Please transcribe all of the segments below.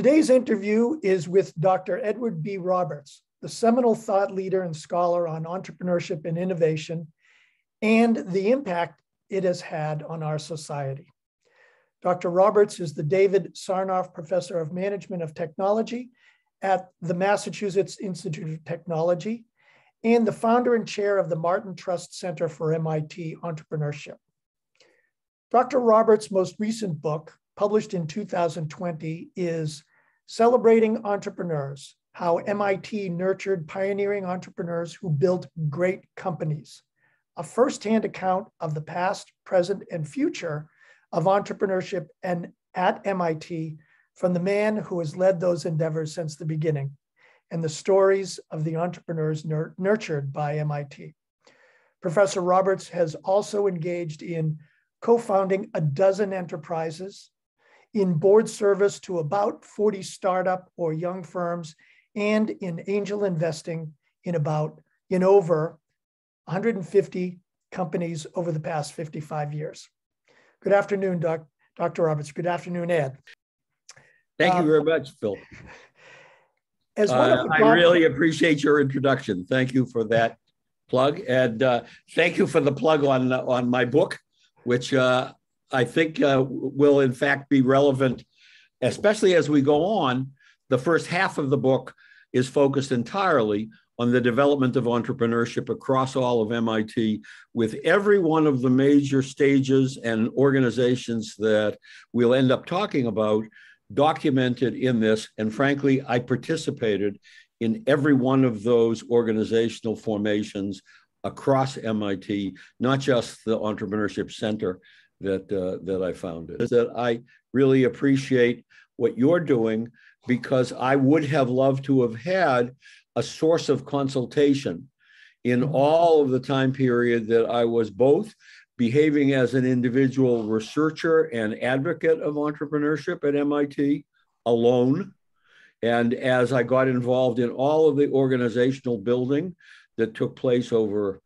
Today's interview is with Dr. Edward B. Roberts, the seminal thought leader and scholar on entrepreneurship and innovation and the impact it has had on our society. Dr. Roberts is the David Sarnoff Professor of Management of Technology at the Massachusetts Institute of Technology and the founder and chair of the Martin Trust Center for MIT Entrepreneurship. Dr. Roberts' most recent book, published in 2020, is Celebrating Entrepreneurs: How MIT Nurtured Pioneering Entrepreneurs Who Built Great Companies, a firsthand account of the past, present, and future of entrepreneurship and at MIT from the man who has led those endeavors since the beginning, and the stories of the entrepreneurs nurtured by MIT. Professor Roberts has also engaged in co-founding a dozen enterprises, in board service to about 40 startup or young firms, and in angel investing in over 150 companies over the past 55 years. Good afternoon, Dr. Roberts. Good afternoon, Ed. Thank you very much, Phil. I really appreciate your introduction. Thank you for that plug. And thank you for the plug on my book, which I think will in fact be relevant, especially as we go on. The first half of the book is focused entirely on the development of entrepreneurship across all of MIT, with every one of the major stages and organizations that we'll end up talking about documented in this. And frankly, I participated in every one of those organizational formations across MIT, not just the Entrepreneurship Center that I founded. I really appreciate what you're doing, because I would have loved to have had a source of consultation in all of the time period that I was both behaving as an individual researcher and advocate of entrepreneurship at MIT alone, and as I got involved in all of the organizational building that took place over,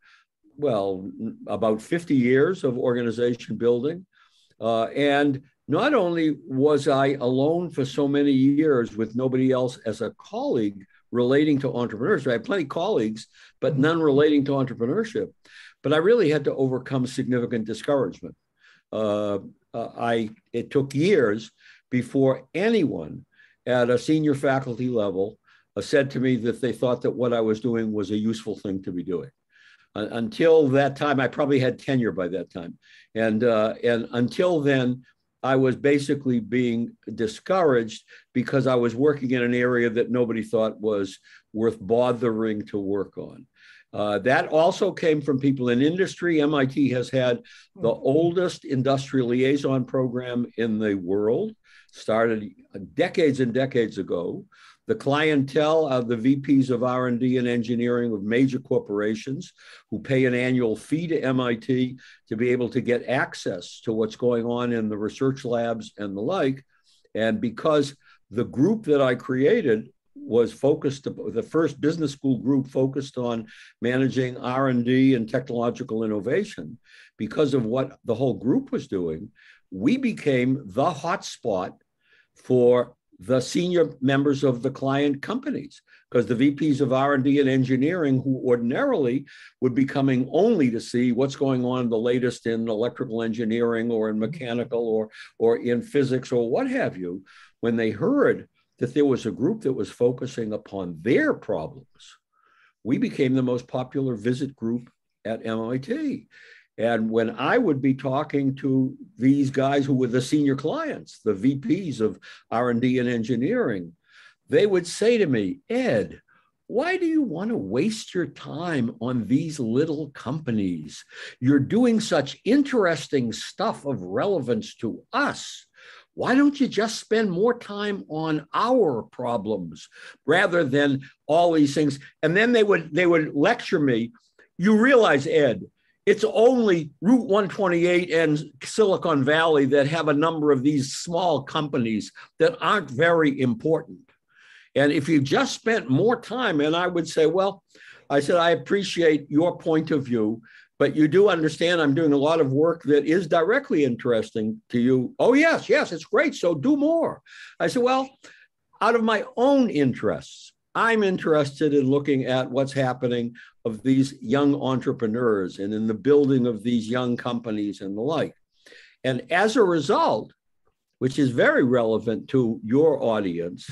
well, about 50 years of organization building. And not only was I alone for so many years with nobody else as a colleague relating to entrepreneurship. I had plenty of colleagues, but none relating to entrepreneurship. But I really had to overcome significant discouragement. It took years before anyone at a senior faculty level said to me that they thought that what I was doing was a useful thing to be doing. Until that time, I probably had tenure by that time. And until then, I was basically being discouraged because I was working in an area that nobody thought was worth bothering to work on. That also came from people in industry. MIT has had the oldest industrial liaison program in the world, started decades and decades ago. The clientele of the VPs of R&D and engineering of major corporations who pay an annual fee to MIT to be able to get access to what's going on in the research labs and the like. And because the group that I created was focused, the first business school group focused on managing R&D and technological innovation, because of what the whole group was doing, we became the hotspot for the senior members of the client companies, because the VPs of R&D and engineering, who ordinarily would be coming only to see what's going on, the latest in electrical engineering or in mechanical or in physics or what have you, when they heard that there was a group that was focusing upon their problems, we became the most popular visit group at MIT. And when I would be talking to these guys who were the senior clients, the VPs of R&D and engineering, they would say to me, Ed, why do you want to waste your time on these little companies? You're doing such interesting stuff of relevance to us. Why don't you just spend more time on our problems rather than all these things? And then they would lecture me. You realize, Ed, it's only Route 128 and Silicon Valley that have a number of these small companies that aren't very important. And if you just spent more time, and I would say, well, I said, I appreciate your point of view, but you do understand I'm doing a lot of work that is directly interesting to you. Oh, yes, yes, it's great. So do more. I said, well, out of my own interests, I'm interested in looking at what's happening of these young entrepreneurs and in the building of these young companies and the like. And as a result, which is very relevant to your audience,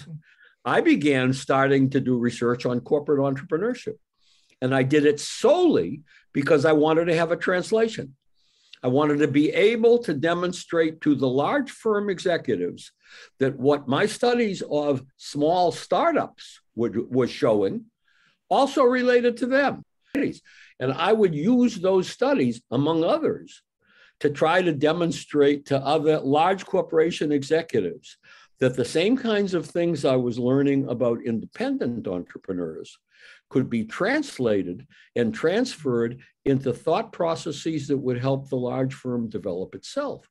I began starting to do research on corporate entrepreneurship. And I did it solely because I wanted to have a translation. I wanted to be able to demonstrate to the large firm executives that what my studies of small startups was showing also related to them. And I would use those studies, among others, to try to demonstrate to other large corporation executives that the same kinds of things I was learning about independent entrepreneurs could be translated and transferred into thought processes that would help the large firm develop itself.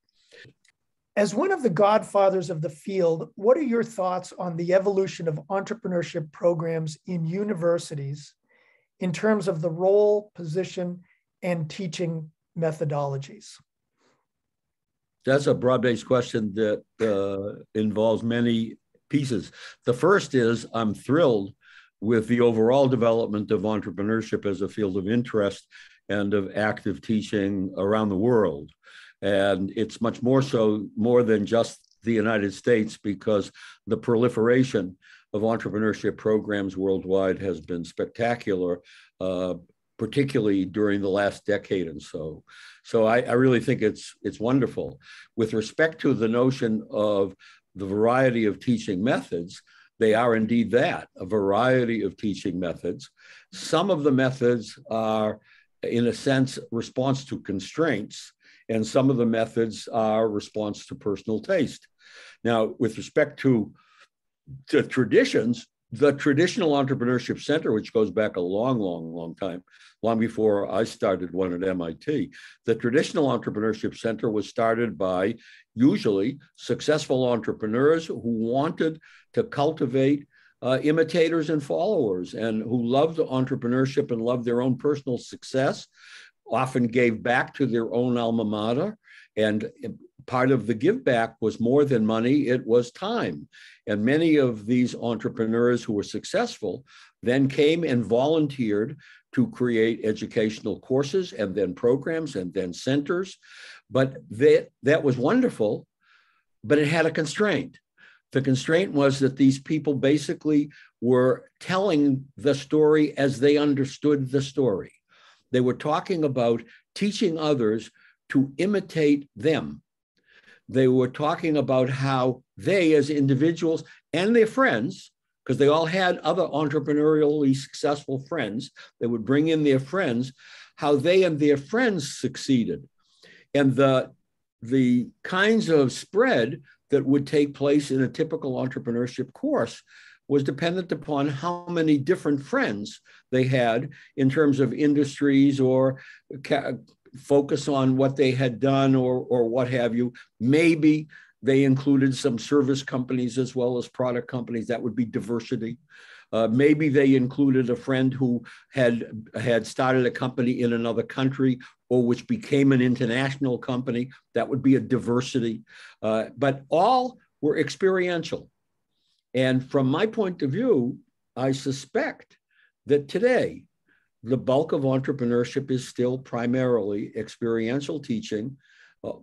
As one of the godfathers of the field, what are your thoughts on the evolution of entrepreneurship programs in universities in terms of the role, position, and teaching methodologies? That's a broad-based question that involves many pieces. The first is I'm thrilled with the overall development of entrepreneurship as a field of interest and of active teaching around the world. And it's much more so, more than just the United States, because the proliferation of entrepreneurship programs worldwide has been spectacular, particularly during the last decade and so. So I really think it's wonderful. With respect to the notion of the variety of teaching methods, they are indeed that, a variety of teaching methods. Some of the methods are, in a sense, response to constraints, and some of the methods are response to personal taste. Now, with respect to traditions, the traditional entrepreneurship center, which goes back a long, long, long time, long before I started one at MIT, the traditional entrepreneurship center was started by usually successful entrepreneurs who wanted to cultivate imitators and followers, and who loved entrepreneurship and loved their own personal success, often gave back to their own alma mater. And part of the give back was more than money, it was time. And many of these entrepreneurs who were successful then came and volunteered to create educational courses and then programs and then centers. But that was wonderful, but it had a constraint. The constraint was that these people basically were telling the story as they understood the story. They were talking about teaching others to imitate them. They were talking about how they as individuals and their friends, because they all had other entrepreneurially successful friends, they would bring in their friends, how they and their friends succeeded. And the kinds of spread that would take place in a typical entrepreneurship course was dependent upon how many different friends they had in terms of industries or focus on what they had done or what have you. Maybe they included some service companies as well as product companies. That would be diversity. Maybe they included a friend who had started a company in another country or which became an international company. That would be a diversity. But all were experiential. And from my point of view, I suspect that today, the bulk of entrepreneurship is still primarily experiential teaching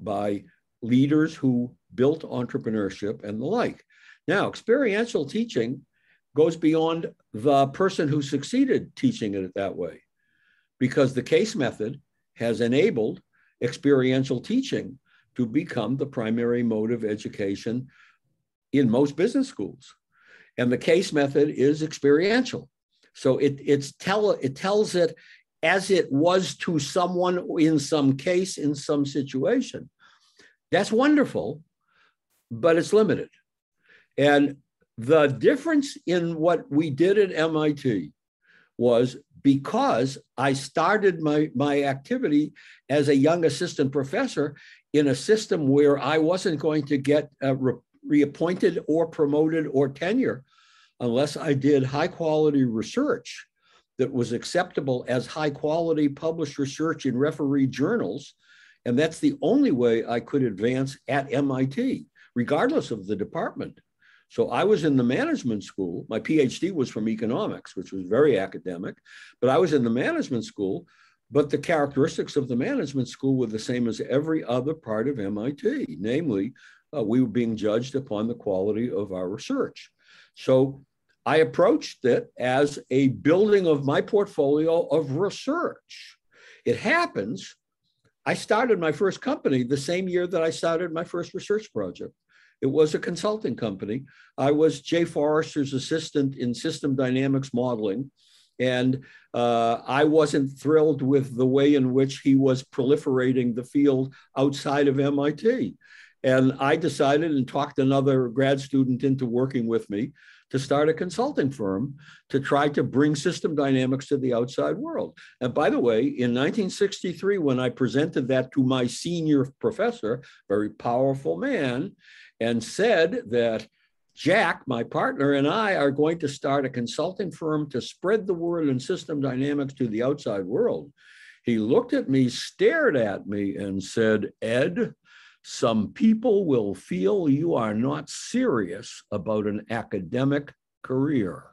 by leaders who built entrepreneurship and the like. Now, experiential teaching goes beyond the person who succeeded teaching it that way, because the case method has enabled experiential teaching to become the primary mode of education in most business schools. And the case method is experiential. So it tells it as it was to someone in some case, in some situation. That's wonderful, but it's limited. And the difference in what we did at MIT was because I started my activity as a young assistant professor in a system where I wasn't going to get reappointed or promoted or tenure unless I did high quality research that was acceptable as high quality published research in refereed journals. And that's the only way I could advance at MIT, regardless of the department. So I was in the management school. My PhD was from economics, which was very academic, but I was in the management school, but the characteristics of the management school were the same as every other part of MIT. Namely, we were being judged upon the quality of our research. So I approached it as a building of my portfolio of research. It happens, I started my first company the same year that I started my first research project. It was a consulting company. I was Jay Forrester's assistant in system dynamics modeling. And I wasn't thrilled with the way in which he was proliferating the field outside of MIT. And I decided and talked another grad student into working with me to start a consulting firm to try to bring system dynamics to the outside world. And by the way, in 1963, when I presented that to my senior professor, very powerful man, and said that Jack, my partner, and I are going to start a consulting firm to spread the word in system dynamics to the outside world. He looked at me, stared at me, and said, Ed, some people will feel you are not serious about an academic career.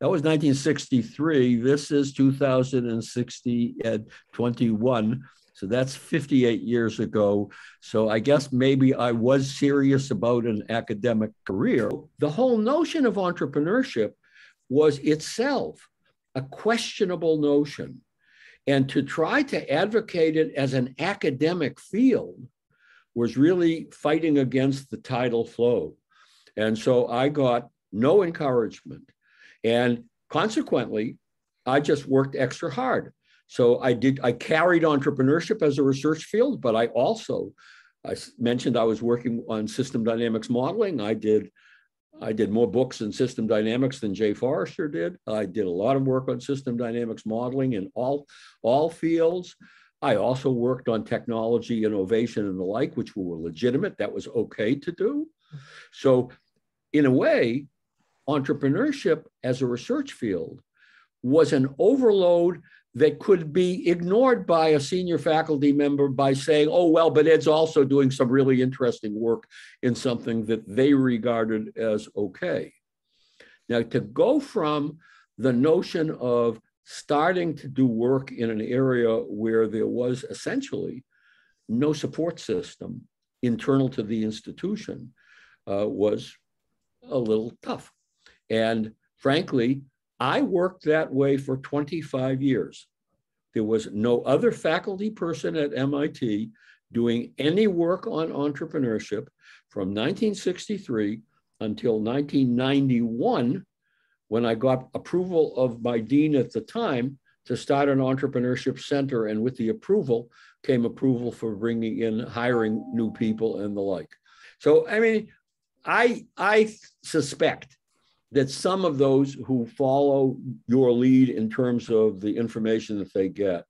That was 1963. This is 2021. So that's 58 years ago. So I guess maybe I was serious about an academic career. The whole notion of entrepreneurship was itself a questionable notion. And to try to advocate it as an academic field was really fighting against the tidal flow. And so I got no encouragement. And consequently, I just worked extra hard. So I carried entrepreneurship as a research field, but I also, I mentioned I was working on system dynamics modeling. I did more books in system dynamics than Jay Forrester did. I did a lot of work on system dynamics modeling in all fields. I also worked on technology, innovation, and the like, which were legitimate. That was okay to do. So in a way, entrepreneurship as a research field was an overload that could be ignored by a senior faculty member by saying, oh, well, but Ed's also doing some really interesting work in something that they regarded as okay. Now, to go from the notion of starting to do work in an area where there was essentially no support system internal to the institution was a little tough. And frankly, I worked that way for 25 years. There was no other faculty person at MIT doing any work on entrepreneurship from 1963 until 1991, when I got approval of my dean at the time to start an entrepreneurship center. And with the approval came approval for bringing in, hiring new people and the like. So, I mean, I suspect that some of those who follow your lead in terms of the information that they get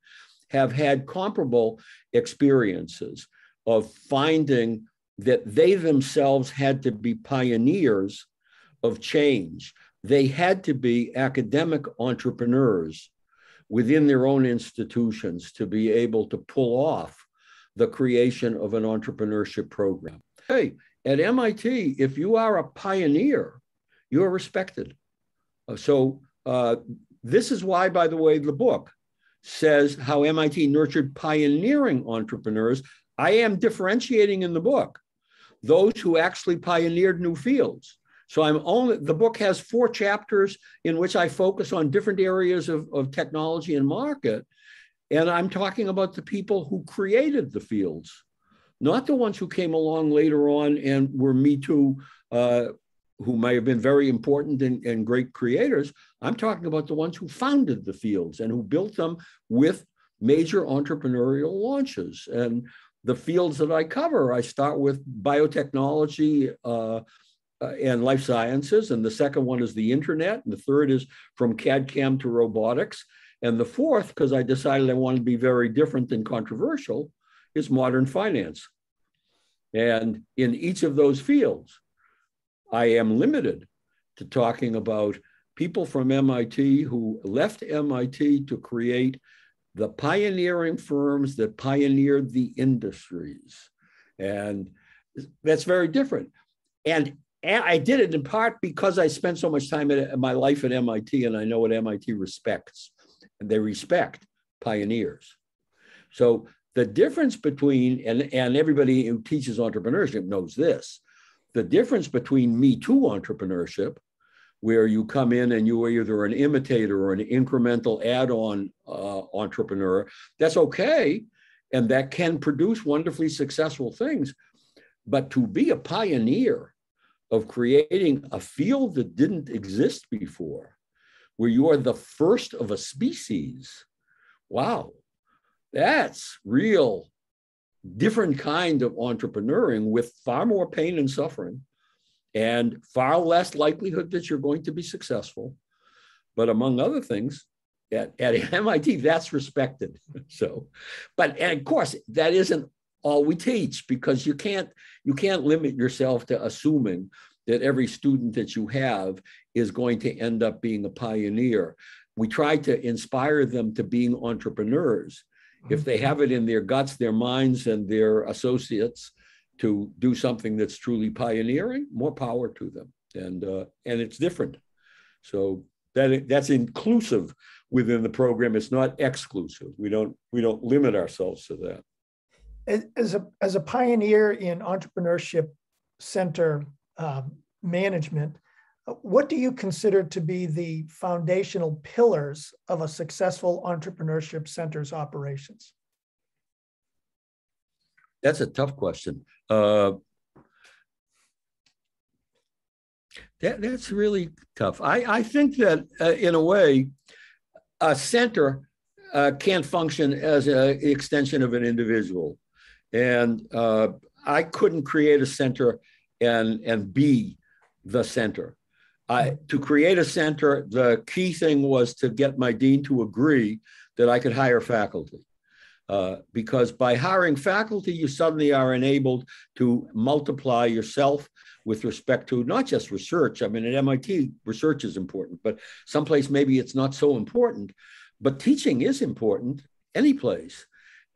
have had comparable experiences of finding that they themselves had to be pioneers of change. They had to be academic entrepreneurs within their own institutions to be able to pull off the creation of an entrepreneurship program. Hey, at MIT, if you are a pioneer, you are respected. So this is why, by the way, the book says how MIT nurtured pioneering entrepreneurs. I am differentiating in the book those who actually pioneered new fields. So the book has 4 chapters in which I focus on different areas of technology and market. And I'm talking about the people who created the fields, not the ones who came along later on and were Me Too, who may have been very important and great creators. I'm talking about the ones who founded the fields and who built them with major entrepreneurial launches. And the fields that I cover, I start with biotechnology and life sciences. And the second one is the internet. And the third is from CAD/CAM to robotics. And the fourth, because I decided I wanted to be very different and controversial, is modern finance. And in each of those fields, I am limited to talking about people from MIT who left MIT to create the pioneering firms that pioneered the industries. And that's very different. And And I did it in part because I spent so much time in my life at MIT, and I know what MIT respects. And they respect pioneers. So the difference between, and everybody who teaches entrepreneurship knows this, the difference between Me Too entrepreneurship, where you come in and you are either an imitator or an incremental add-on entrepreneur, that's okay. And that can produce wonderfully successful things. But to be a pioneer of creating a field that didn't exist before, where you are the first of a species, wow, that's real different kind of entrepreneuring with far more pain and suffering and far less likelihood that you're going to be successful. But among other things, at MIT, that's respected. So, but and of course, that isn't all we teach, because you can't limit yourself to assuming that every student that you have is going to end up being a pioneer. We try to inspire them to being entrepreneurs. If they have it in their guts, their minds, and their associates to do something that's truly pioneering, more power to them. And it's different. So that's inclusive within the program. It's not exclusive. We don't limit ourselves to that. As a pioneer in entrepreneurship center management, what do you consider to be the foundational pillars of a successful entrepreneurship center's operations? That's a tough question. That's really tough. I think that in a way, a center can function as an extension of an individual. And I couldn't create a center and be the center. To create a center, the key thing was to get my dean to agree that I could hire faculty. Because by hiring faculty, you suddenly are enabled to multiply yourself with respect to not just research. I mean, at MIT, research is important, but someplace maybe it's not so important. But teaching is important any place.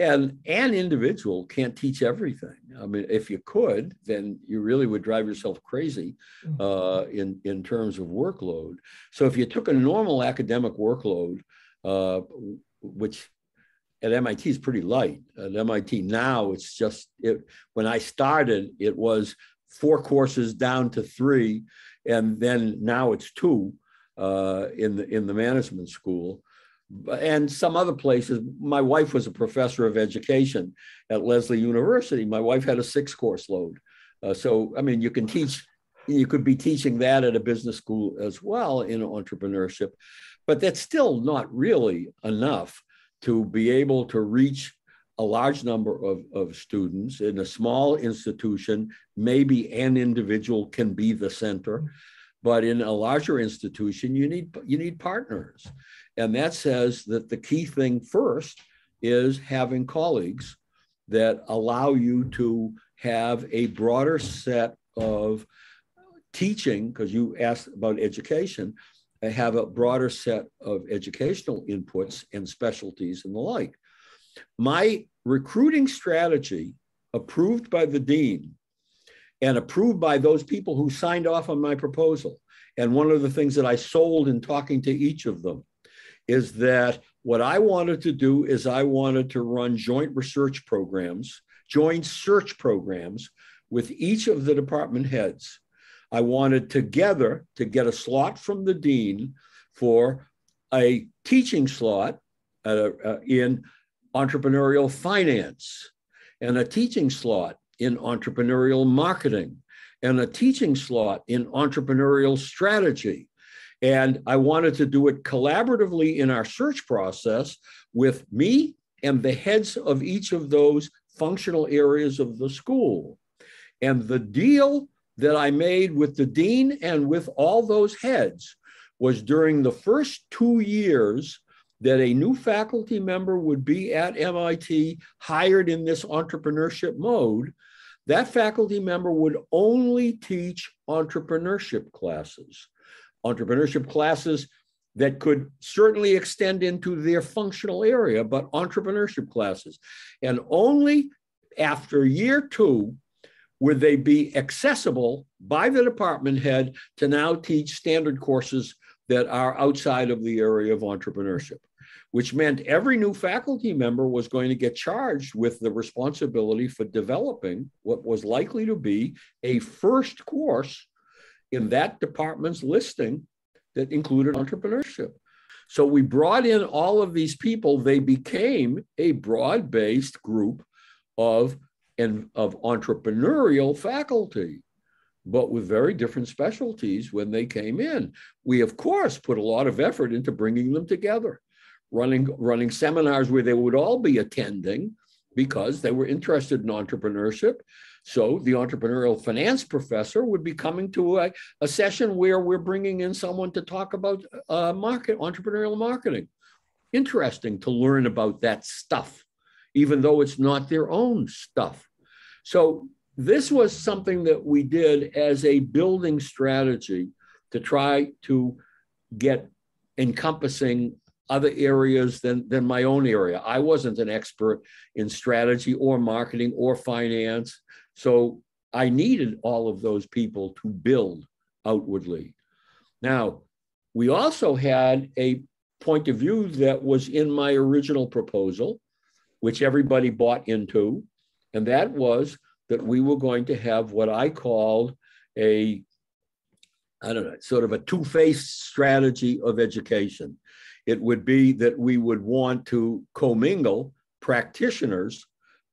And an individual can't teach everything. I mean, if you could, then you really would drive yourself crazy in terms of workload. So if you took a normal academic workload, which at MIT is pretty light. At MIT now, it's just, when I started, it was 4 courses down to 3, and then now it's 2 in the management school. And some other places. My wife was a professor of education at Leslie University. My wife had a 6-course load. So, I mean, you can teach, you could be teaching that at a business school as well in entrepreneurship, but that's still not really enough to be able to reach a large number of students in a small institution. Maybe an individual can be the center, but in a larger institution, you need partners. And that says that the key thing first is having colleagues that allow you to have a broader set of teaching, because you asked about education, have a broader set of educational inputs and specialties and the like. My recruiting strategy, approved by the dean and approved by those people who signed off on my proposal, and one of the things that I sold in talking to each of them, is that what I wanted to do is I wanted to run joint search programs with each of the department heads. I wanted together to get a slot from the dean for a teaching slot in entrepreneurial finance, and a teaching slot in entrepreneurial marketing, and a teaching slot in entrepreneurial strategy. And I wanted to do it collaboratively in our search process with me and the heads of each of those functional areas of the school. And the deal that I made with the dean and with all those heads was during the first 2 years that a new faculty member would be at MIT hired in this entrepreneurship mode, that faculty member would only teach entrepreneurship classes. Entrepreneurship classes that could certainly extend into their functional area, but entrepreneurship classes. And only after year 2 would they be accessible by the department head to now teach standard courses that are outside of the area of entrepreneurship, which meant every new faculty member was going to get charged with the responsibility for developing what was likely to be a first course in that department's listing that included entrepreneurship. So we brought in all of these people. They became a broad-based group of entrepreneurial faculty, but with very different specialties when they came in. We, of course, put a lot of effort into bringing them together, running seminars where they would all be attending because they were interested in entrepreneurship. So the entrepreneurial finance professor would be coming to a session where we're bringing in someone to talk about entrepreneurial marketing. Interesting to learn about that stuff, even though it's not their own stuff. So this was something that we did as a building strategy to try to get encompassing other areas than my own area. I wasn't an expert in strategy or marketing or finance, so I needed all of those people to build outwardly. Now, we also had a point of view that was in my original proposal, which everybody bought into, and that was that we were going to have what I called a, sort of a two-faced strategy of education. It would be that we would want to commingle practitioners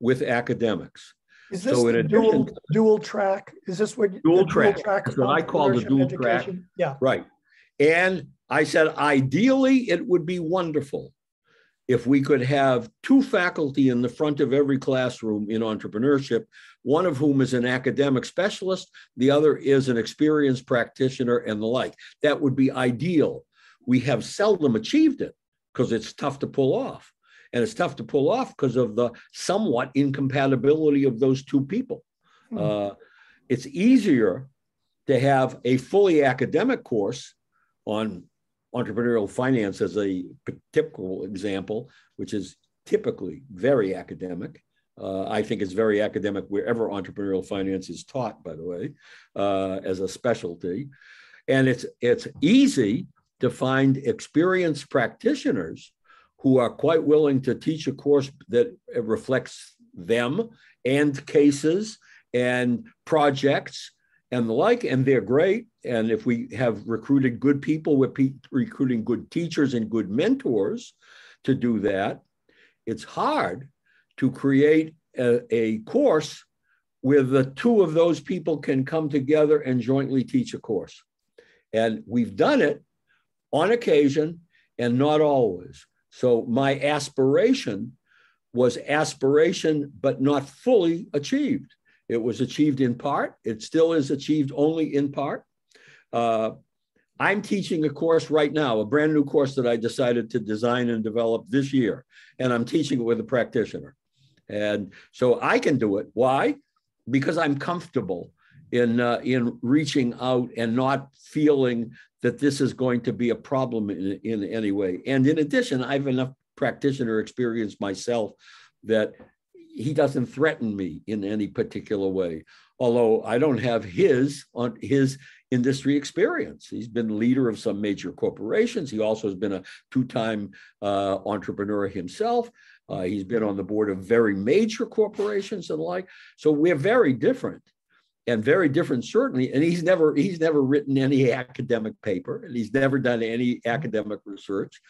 with academics. Is this so dual track? Is this what dual track? That's what I call the dual track. Yeah. Right. And I said, ideally, it would be wonderful if we could have two faculty in the front of every classroom in entrepreneurship, one of whom is an academic specialist, the other is an experienced practitioner and the like. That would be ideal. We have seldom achieved it because it's tough to pull off. And it's tough to pull off because of the somewhat incompatibility of those two people. Mm-hmm. It's easier to have a fully academic course on entrepreneurial finance as a typical example, which is typically very academic. I think it's very academic wherever entrepreneurial finance is taught, by the way, as a specialty. And it's easy to find experienced practitioners who are quite willing to teach a course that reflects them and cases and projects and the like, and they're great. And if we have recruited good people, we're recruiting good teachers and good mentors to do that. It's hard to create a course where the two of those people can come together and jointly teach a course. And we've done it on occasion and not always. So my aspiration was aspiration, but not fully achieved. It was achieved in part. It still is achieved only in part. I'm teaching a course right now, a brand new course that I decided to design and develop this year. And I'm teaching it with a practitioner. And so I can do it. Why? Because I'm comfortable in reaching out and not feeling that this is going to be a problem in any way. And in addition, I have enough practitioner experience myself that he doesn't threaten me in any particular way, although I don't have his industry experience. He's been leader of some major corporations. He also has been a two-time entrepreneur himself. He's been on the board of very major corporations and the like. So we're very different. And very different, certainly. And he's never written any academic paper, and he's never done any academic research,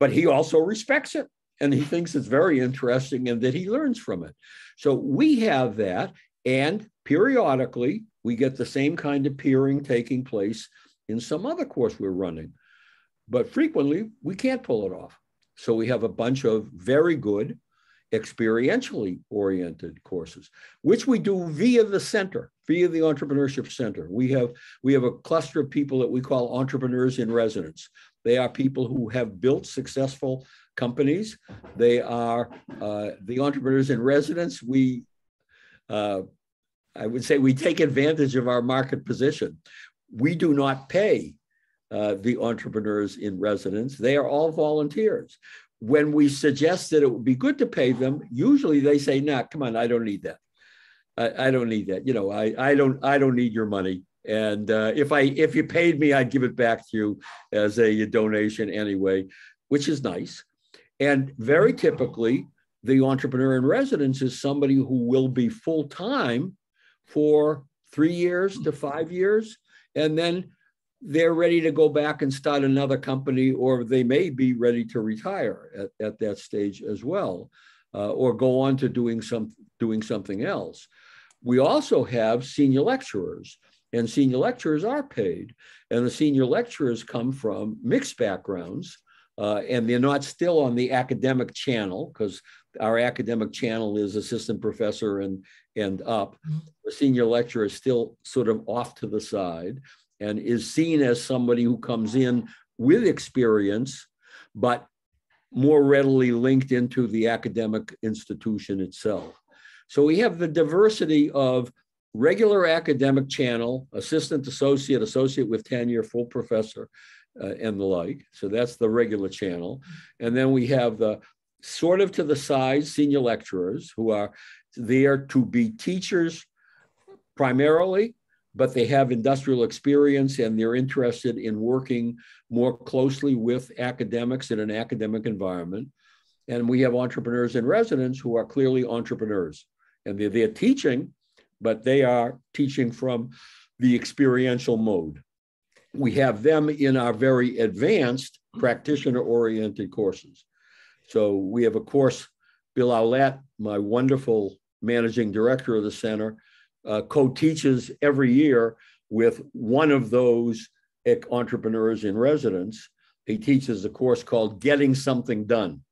but he also respects it, and he thinks it's very interesting and that he learns from it. So we have that, and periodically, we get the same kind of peering taking place in some other course we're running. But frequently, we can't pull it off. So we have a bunch of very good, experientially oriented courses, which we do via the center, via the Entrepreneurship Center. We have a cluster of people that we call entrepreneurs in residence. They are people who have built successful companies. They are the entrepreneurs in residence. We, I would say we take advantage of our market position. We do not pay the entrepreneurs in residence. They are all volunteers. When we suggest that it would be good to pay them, usually they say, nah, come on, I don't need that. I don't need that. You know, I don't need your money. And if you paid me, I'd give it back to you as a donation anyway, which is nice. And very typically, the entrepreneur in residence is somebody who will be full-time for 3 years to 5 years, and then they're ready to go back and start another company, or they may be ready to retire at that stage as well, or go on to doing something else. We also have senior lecturers, and senior lecturers are paid, and the senior lecturers come from mixed backgrounds, and they're not still on the academic channel, because our academic channel is assistant professor and up. The senior lecturer is still sort of off to the side and is seen as somebody who comes in with experience, but more readily linked into the academic institution itself. So we have the diversity of regular academic channel, assistant, associate with tenure, full professor, and the like. So that's the regular channel. And then we have the sort of to the side senior lecturers who are there to be teachers primarily, but they have industrial experience and they're interested in working more closely with academics in an academic environment. And we have entrepreneurs in residence who are clearly entrepreneurs, and they're there teaching, but they are teaching from the experiential mode. We have them in our very advanced practitioner-oriented courses. So we have a course, Bill Aulet, my wonderful managing director of the center, co-teaches every year with one of those entrepreneurs in residence. He teaches a course called Getting Something Done.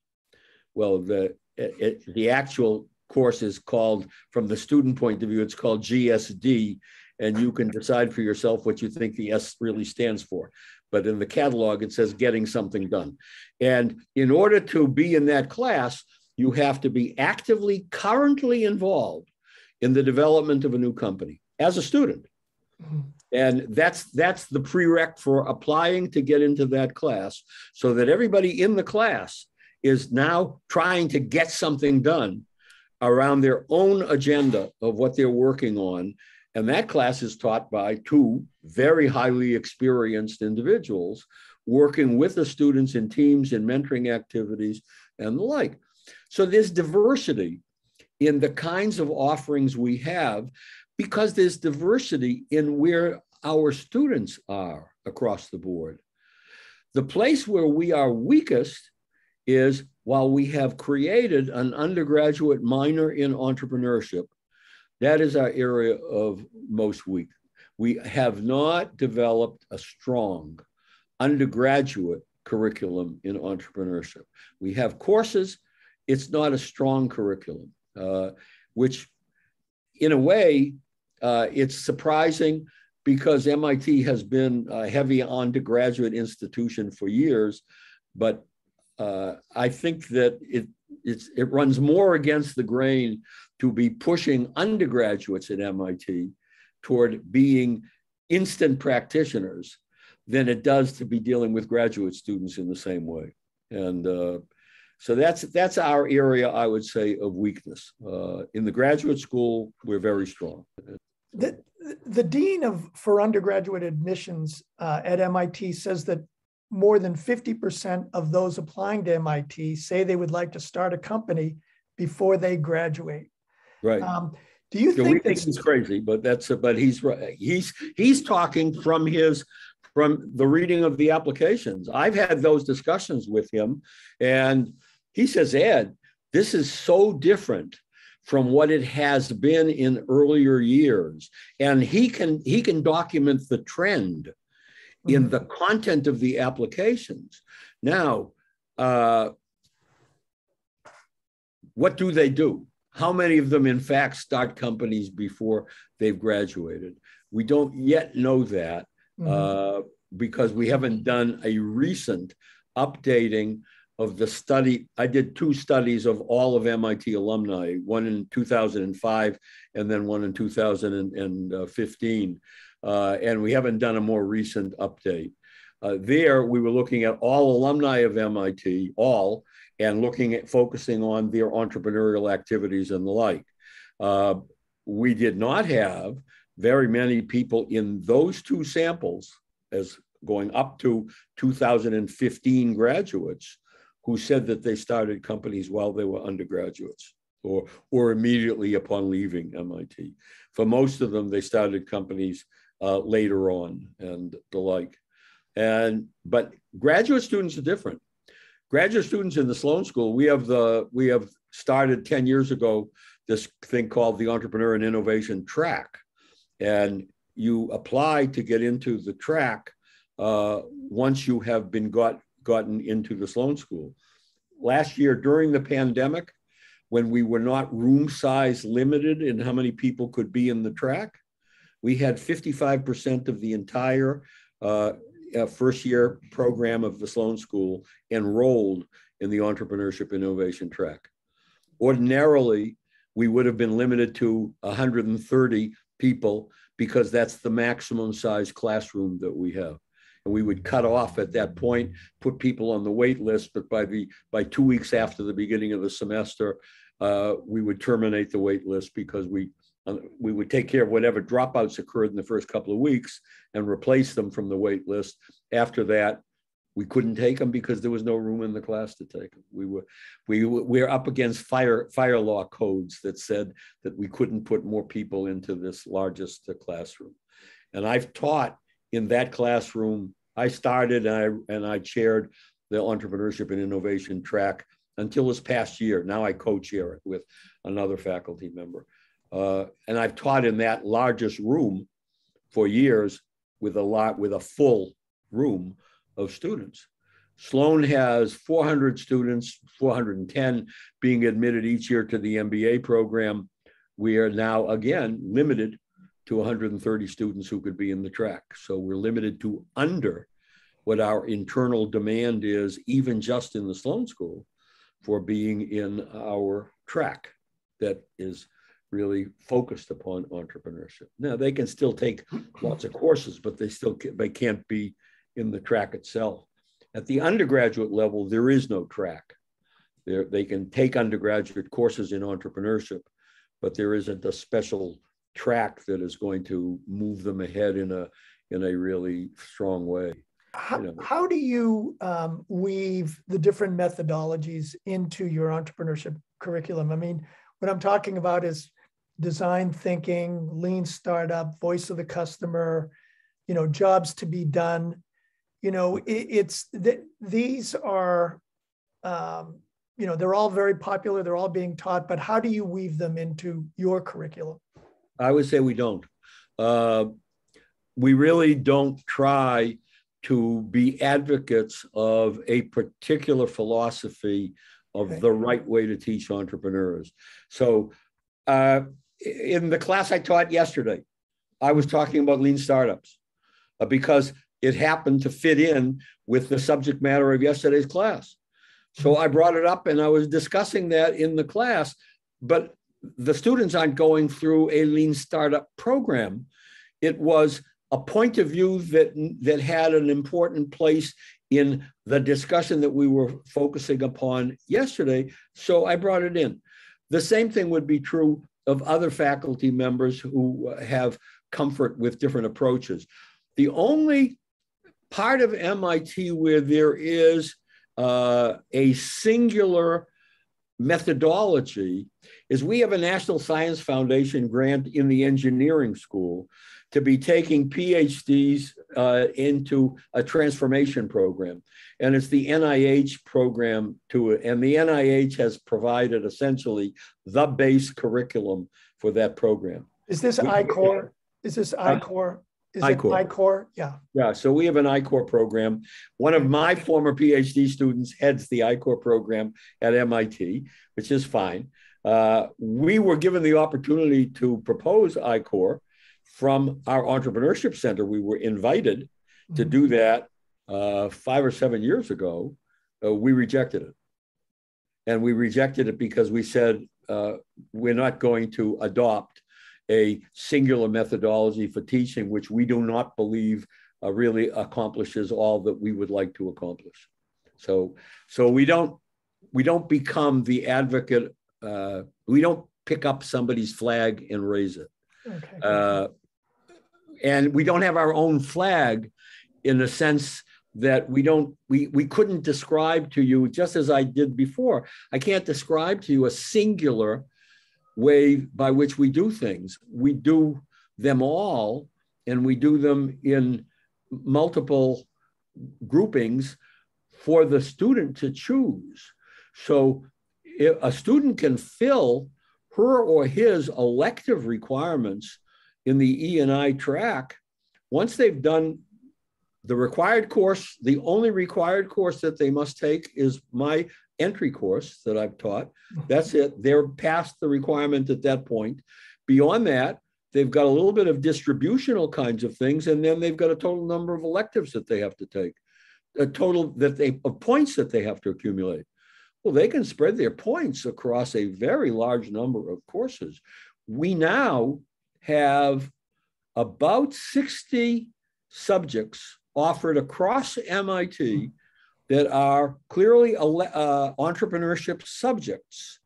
Well, the actual course is called, from the student point of view, it's called GSD, and you can decide for yourself what you think the S really stands for. But in the catalog, it says Getting Something Done. And in order to be in that class, you have to be actively, currently involved in the development of a new company as a student. And that's the prereq for applying to get into that class, so that everybody in the class is now trying to get something done around their own agenda of what they're working on. And that class is taught by two very highly experienced individuals working with the students in teams and mentoring activities and the like. So there's diversity in the kinds of offerings we have, because there's diversity in where our students are across the board. The place where we are weakest is while we have created an undergraduate minor in entrepreneurship. That is our area of most weak. We have not developed a strong undergraduate curriculum in entrepreneurship. We have courses, it's not a strong curriculum, which in a way, it's surprising, because MIT has been a heavy undergraduate institution for years, but I think that it runs more against the grain to be pushing undergraduates at MIT toward being instant practitioners than it does to be dealing with graduate students in the same way. And so that's our area, I would say, of weakness. In the graduate school, we're very strong. The dean for undergraduate admissions at MIT says that more than 50% of those applying to MIT say they would like to start a company before they graduate. Right. Do you think this is crazy? But but he's right. He's talking from the reading of the applications. I've had those discussions with him, and he says, Ed, this is so different from what it has been in earlier years, and he can document the trend in the content of the applications. Now, what do they do? How many of them, in fact, start companies before they've graduated? We don't yet know that, because we haven't done a recent updating of the study. I did two studies of all of MIT alumni, one in 2005 and then one in 2015. And we haven't done a more recent update. There, we were looking at all alumni of MIT, and focusing on their entrepreneurial activities and the like. we did not have very many people in those two samples, as going up to 2015 graduates, who said that they started companies while they were undergraduates or immediately upon leaving MIT. For most of them, they started companies later on and the like. But graduate students are different. Graduate students in the Sloan School, we have started 10 years ago this thing called the Entrepreneur and Innovation Track. And you apply to get into the track once you have been gotten into the Sloan School. Last year during the pandemic, when we were not room size limited in how many people could be in the track, we had 55% of the entire first year program of the Sloan School enrolled in the Entrepreneurship Innovation Track. Ordinarily, we would have been limited to 130 people because that's the maximum size classroom that we have. And we would cut off at that point, put people on the wait list, but by 2 weeks after the beginning of the semester, we would terminate the wait list because we would take care of whatever dropouts occurred in the first couple of weeks and replace them from the wait list. After that, we couldn't take them because there was no room in the class to take them. We were up against fire law codes that said that we couldn't put more people into this largest classroom. And I've taught in that classroom. I started and I chaired the Entrepreneurship and Innovation Track until this past year. Now I co-chair it with another faculty member. And I've taught in that largest room for years with a full room of students. Sloan has 400 students, 410 being admitted each year to the MBA program. We are now again limited to 130 students who could be in the track. So we're limited to under what our internal demand is, even just in the Sloan School, for being in our track that is really focused upon entrepreneurship. Now they can still take lots of courses, but they can't be in the track itself. At the undergraduate level, there is no track. They can take undergraduate courses in entrepreneurship, but there isn't a special track that is going to move them ahead in a really strong way. How do you weave the different methodologies into your entrepreneurship curriculum? I mean, what I'm talking about is design thinking, lean startup, voice of the customer, jobs to be done. These are, they're all very popular. They're all being taught, but how do you weave them into your curriculum? I would say we don't. We really don't try to be advocates of a particular philosophy of the right way to teach entrepreneurs. So in the class I taught yesterday, I was talking about lean startups because it happened to fit in with the subject matter of yesterday's class. So I brought it up and I was discussing that in the class, but the students aren't going through a lean startup program. It was a point of view that had an important place in the discussion that we were focusing upon yesterday, so I brought it in. The same thing would be true of other faculty members who have comfort with different approaches. The only part of MIT where there is a singular methodology is we have a National Science Foundation grant in the engineering school to be taking PhDs into a transformation program. And it's the NIH program to it. And the NIH has provided essentially the base curriculum for that program. Is this I-Corps? Is this I-Corps? Is I-Corps. It I-Corps? Yeah. Yeah, so we have an I-Corps program. One of my former PhD students heads the I-Corps program at MIT, which is fine. We were given the opportunity to propose I-Corps from our entrepreneurship center. We were invited to do that 5 or 7 years ago. We rejected it. And we rejected it because we said, we're not going to adopt a singular methodology for teaching, which we do not believe really accomplishes all that we would like to accomplish. So we don't become the advocate, we don't pick up somebody's flag and raise it. Okay. And we don't have our own flag in the sense that we couldn't describe to you, just as I did before, I can't describe to you a singular way by which we do things. We do them all, and we do them in multiple groupings for the student to choose. So a student can fill her or his elective requirements in the E&I track once they've done the required course. The only required course that they must take is my entry course that I've taught. That's it. They're past the requirement at that point. Beyond that, they've got a little bit of distributional kinds of things, and then they've got a total number of electives that they have to take, a total of points that they have to accumulate. Well, they can spread their points across a very large number of courses. We now have about 60 subjects offered across MIT that are clearly entrepreneurship subjects.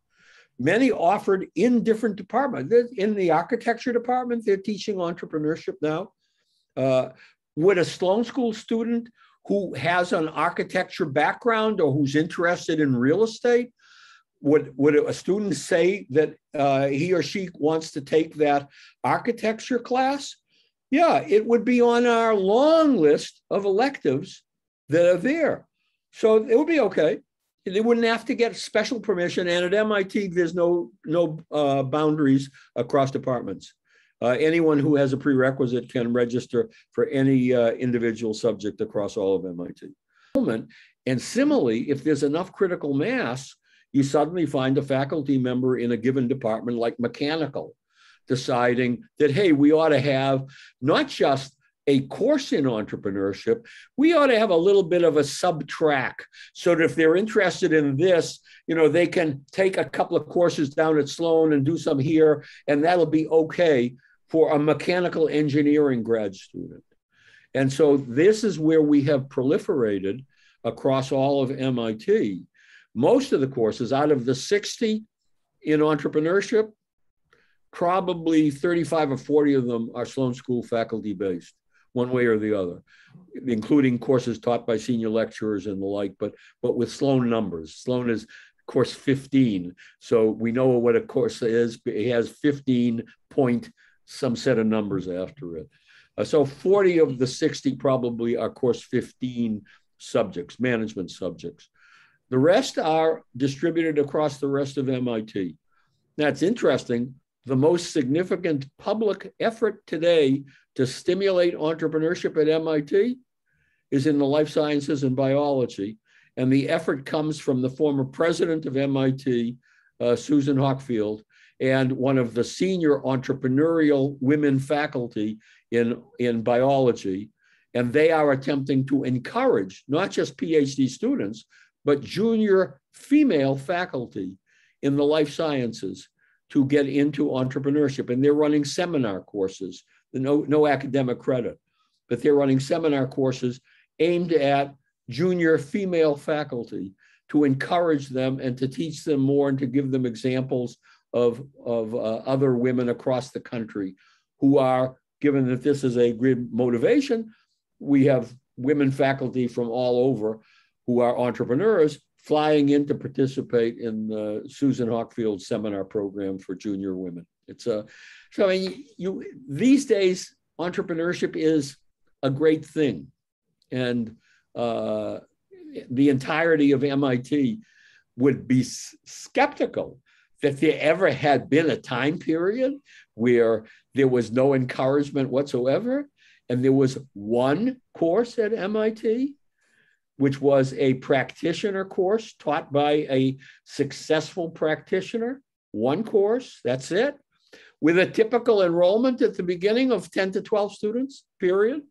Many offered in different departments. In the architecture department, they're teaching entrepreneurship now. Would a Sloan School student who has an architecture background or who's interested in real estate, would a student say that he or she wants to take that architecture class? Yeah, it would be on our long list of electives that are there. So it would be okay. They wouldn't have to get special permission. And at MIT, there's no boundaries across departments. Anyone who has a prerequisite can register for any individual subject across all of MIT. And similarly, if there's enough critical mass, you suddenly find a faculty member in a given department like mechanical deciding that, hey, we ought to have not just a course in entrepreneurship, we ought to have a little bit of a sub-track so that if they're interested in this, you know, they can take a couple of courses down at Sloan and do some here, and that'll be okay for a mechanical engineering grad student. And so this is where we have proliferated across all of MIT. Most of the courses out of the 60 in entrepreneurship, probably 35 or 40 of them are Sloan School faculty-based, one way or the other, including courses taught by senior lecturers and the like, but with Sloan numbers. Sloan is course 15, so we know what a course is. It has 15 point some set of numbers after it. So 40 of the 60 probably are course 15 subjects, management subjects. The rest are distributed across the rest of MIT. That's interesting. The most significant public effort today to stimulate entrepreneurship at MIT is in the life sciences and biology. And the effort comes from the former president of MIT, Susan Hockfield, and one of the senior entrepreneurial women faculty in biology. And they are attempting to encourage not just PhD students, but junior female faculty in the life sciences to get into entrepreneurship. And they're running seminar courses. No academic credit, but they're running seminar courses aimed at junior female faculty to encourage them and to teach them more and to give them examples of other women across the country who are, given that this is a great motivation, we have women faculty from all over who are entrepreneurs flying in to participate in the Susan Hockfield seminar program for junior women. So I mean, these days, entrepreneurship is a great thing. And the entirety of MIT would be skeptical that there ever had been a time period where there was no encouragement whatsoever. And there was one course at MIT, which was a practitioner course taught by a successful practitioner. One course, that's it, with a typical enrollment at the beginning of 10 to 12 students, period.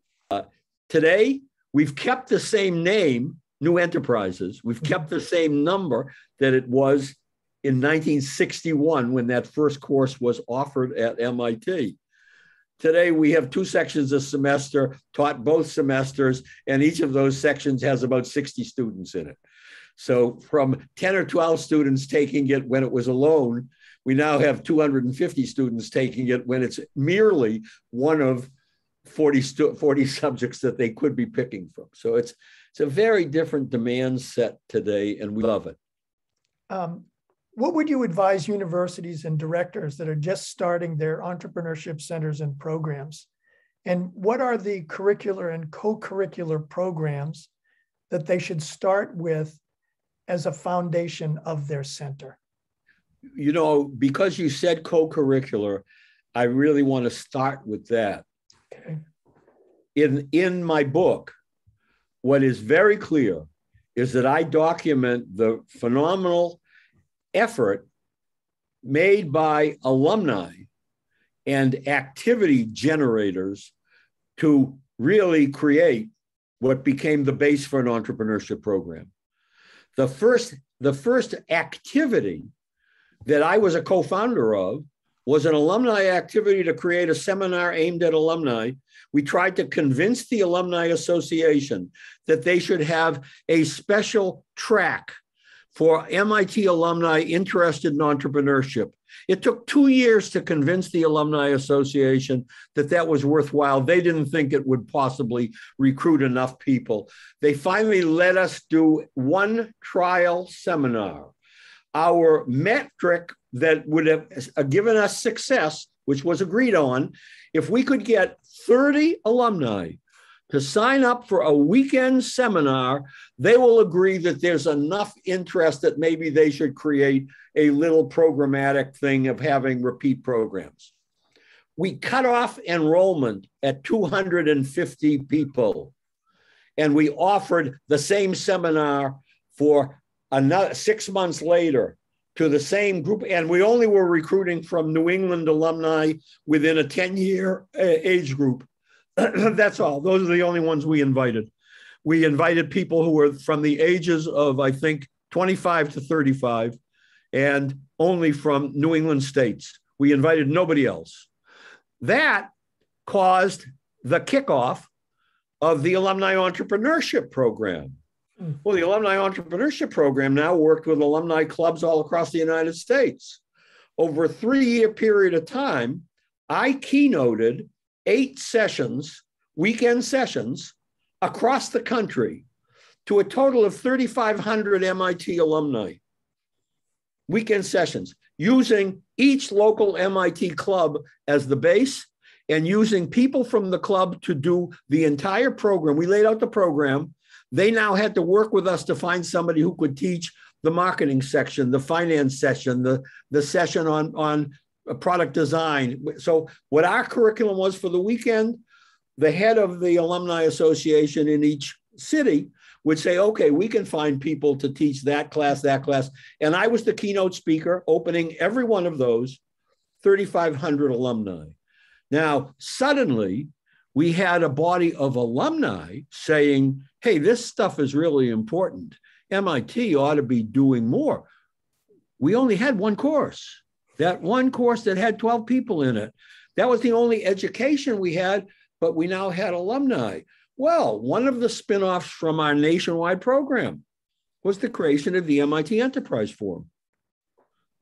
Today, we've kept the same name, New Enterprises. We've kept the same number that it was in 1961 when that first course was offered at MIT. Today, we have two sections a semester, taught both semesters, and each of those sections has about 60 students in it. So from 10 or 12 students taking it when it was alone We now have 250 students taking it when it's merely one of 40 subjects that they could be picking from. So it's a very different demand set today, and we love it. What would you advise universities and directors that are just starting their entrepreneurship centers and programs? And what are the curricular and co-curricular programs that they should start with as a foundation of their center? You know, because you said co-curricular, I really want to start with that. Okay. In my book, what is very clear is that I document the phenomenal effort made by alumni and activity generators to really create what became the base for an entrepreneurship program. The first activity that I was a co-founder of was an alumni activity to create a seminar aimed at alumni. We tried to convince the Alumni Association that they should have a special track for MIT alumni interested in entrepreneurship. It took 2 years to convince the Alumni Association that that was worthwhile. They didn't think it would possibly recruit enough people. They finally let us do one trial seminar. Our metric that would have given us success, which was agreed on, if we could get 30 alumni to sign up for a weekend seminar, they will agree that there's enough interest that maybe they should create a little programmatic thing of having repeat programs. We cut off enrollment at 250 people, and we offered the same seminar for another 6 months later to the same group, and we only were recruiting from New England alumni within a 10-year age group. That's all. Those are the only ones we invited. We invited people who were from the ages of, I think, 25 to 35, and only from New England states. We invited nobody else. That caused the kickoff of the Alumni Entrepreneurship Program. Well, the Alumni Entrepreneurship Program now worked with alumni clubs all across the United States. Over a 3-year period of time, I keynoted 8 sessions, weekend sessions, across the country to a total of 3,500 MIT alumni. Weekend sessions, using each local MIT club as the base and using people from the club to do the entire program. We laid out the program. They now had to work with us to find somebody who could teach the marketing section, the finance session, the session on product design. So what our curriculum was for the weekend, the head of the alumni association in each city would say, okay, we can find people to teach that class. And I was the keynote speaker opening every one of those 3,500 alumni. Now, suddenly we had a body of alumni saying, hey, this stuff is really important. MIT ought to be doing more. We only had one course. That one course that had 12 people in it. That was the only education we had, but we now had alumni. Well, one of the spinoffs from our nationwide program was the creation of the MIT Enterprise Forum.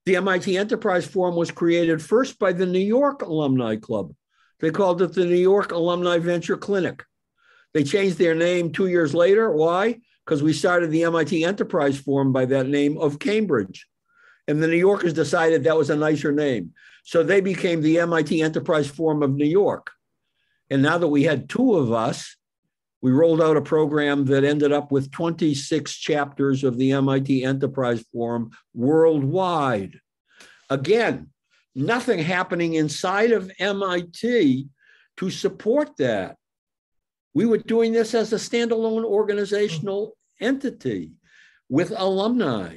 The MIT Enterprise Forum was created first by the New York Alumni Club. They called it the New York Alumni Venture Clinic. They changed their name 2 years later. Why? Because we started the MIT Enterprise Forum by that name of Cambridge. And the New Yorkers decided that was a nicer name. So they became the MIT Enterprise Forum of New York. And now that we had 2 of us, we rolled out a program that ended up with 26 chapters of the MIT Enterprise Forum worldwide. Again, nothing happening inside of MIT to support that. We were doing this as a standalone organizational entity with alumni.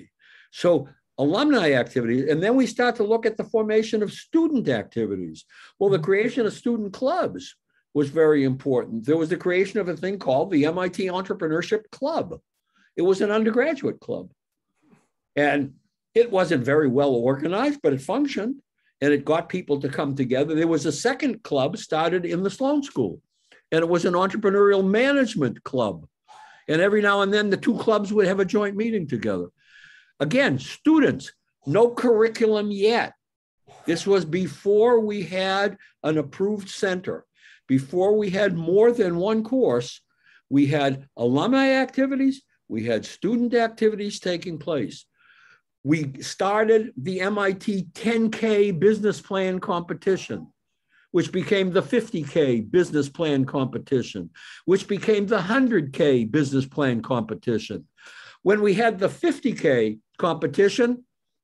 So alumni activities, and then we start to look at the formation of student activities. Well, the creation of student clubs was very important. There was the creation of a thing called the MIT Entrepreneurship Club. It was an undergraduate club. And it wasn't very well organized, but it functioned, and it got people to come together. There was a second club started in the Sloan School, and it was an entrepreneurial management club. And every now and then, the 2 clubs would have a joint meeting together. Again, students, no curriculum yet. This was before we had an approved center. Before we had more than one course, we had alumni activities, we had student activities taking place. We started the MIT 10K business plan competition, which became the 50K business plan competition, which became the 100K business plan competition. When we had the 50K competition,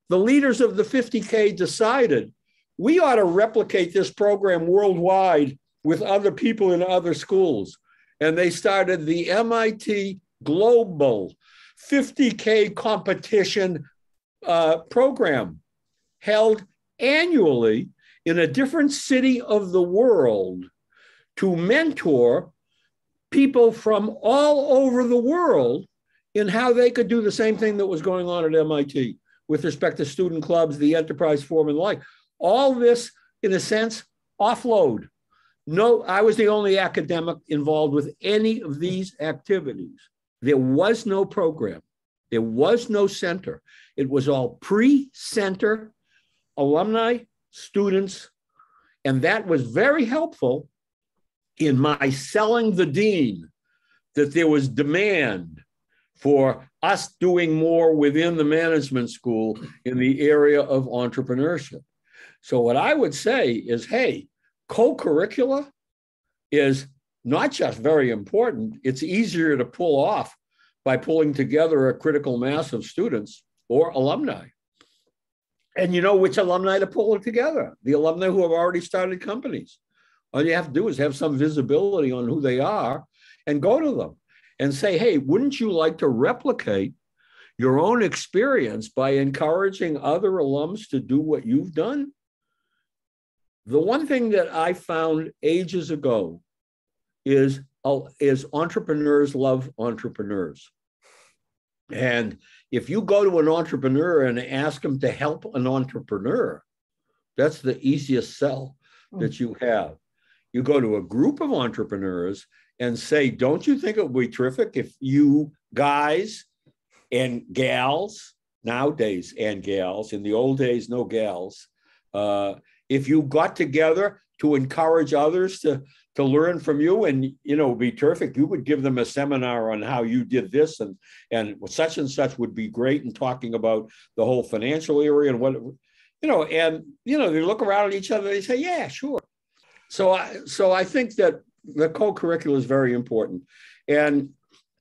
the leaders of the 50K decided we ought to replicate this program worldwide with other people in other schools. And they started the MIT Global 50K competition program, held annually in a different city of the world to mentor people from all over the world in how they could do the same thing that was going on at MIT with respect to student clubs, the Enterprise Forum, and the like. All this, in a sense, offload. No, I was the only academic involved with any of these activities. There was no program. There was no center. It was all pre-center, alumni, students, and that was very helpful in my selling the dean that there was demand for us doing more within the management school in the area of entrepreneurship. So what I would say is, hey, co-curricula is not just very important, it's easier to pull off by pulling together a critical mass of students or alumni. And you know which alumni to pull it together, the alumni who have already started companies. All you have to do is have some visibility on who they are and go to them and say, hey, wouldn't you like to replicate your own experience by encouraging other alums to do what you've done? The one thing that I found ages ago is entrepreneurs love entrepreneurs. And if you go to an entrepreneur and ask them to help an entrepreneur, that's the easiest sell that you have. You go to a group of entrepreneurs and say, don't you think it would be terrific if you guys and gals, nowadays and gals, in the old days, no gals, if you got together to encourage others to learn from you, and you know, it would be terrific. You would give them a seminar on how you did this, and such would be great, and talking about the whole financial area and what, and they look around at each other, they say, yeah, sure. So I think that the co-curricular is very important, and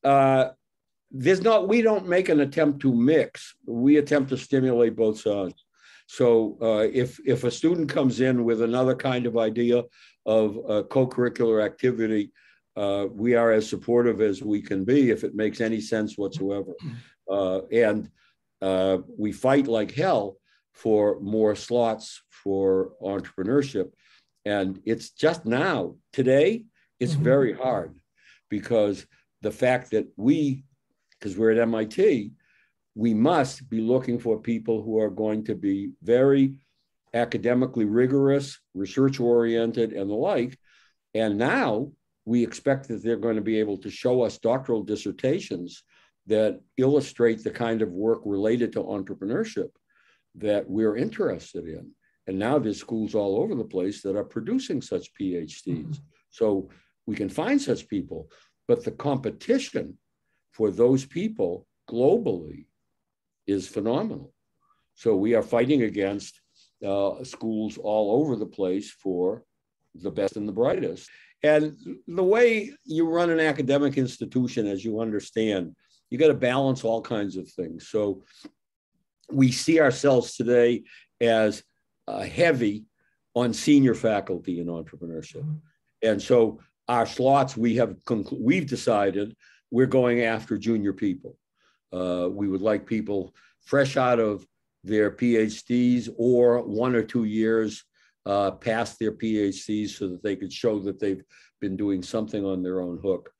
we don't make an attempt to mix. We attempt to stimulate both sides. So if a student comes in with another kind of idea of co-curricular activity, we are as supportive as we can be if it makes any sense whatsoever. And we fight like hell for more slots for entrepreneurship. And it's just now, today, it's very hard because the fact that because we're at MIT, we must be looking for people who are going to be very academically rigorous, research-oriented, and the like. And now we expect that they're going to be able to show us doctoral dissertations that illustrate the kind of work related to entrepreneurship that we're interested in. And now there's schools all over the place that are producing such PhDs. So we can find such people, but the competition for those people globally is phenomenal. So we are fighting against schools all over the place for the best and the brightest. And the way you run an academic institution, as you understand, you got to balance all kinds of things. So we see ourselves today as heavy on senior faculty in entrepreneurship. And so our slots, we've decided we're going after junior people. We would like people fresh out of their PhDs or 1 or 2 years past their PhDs so that they could show that they've been doing something on their own hook.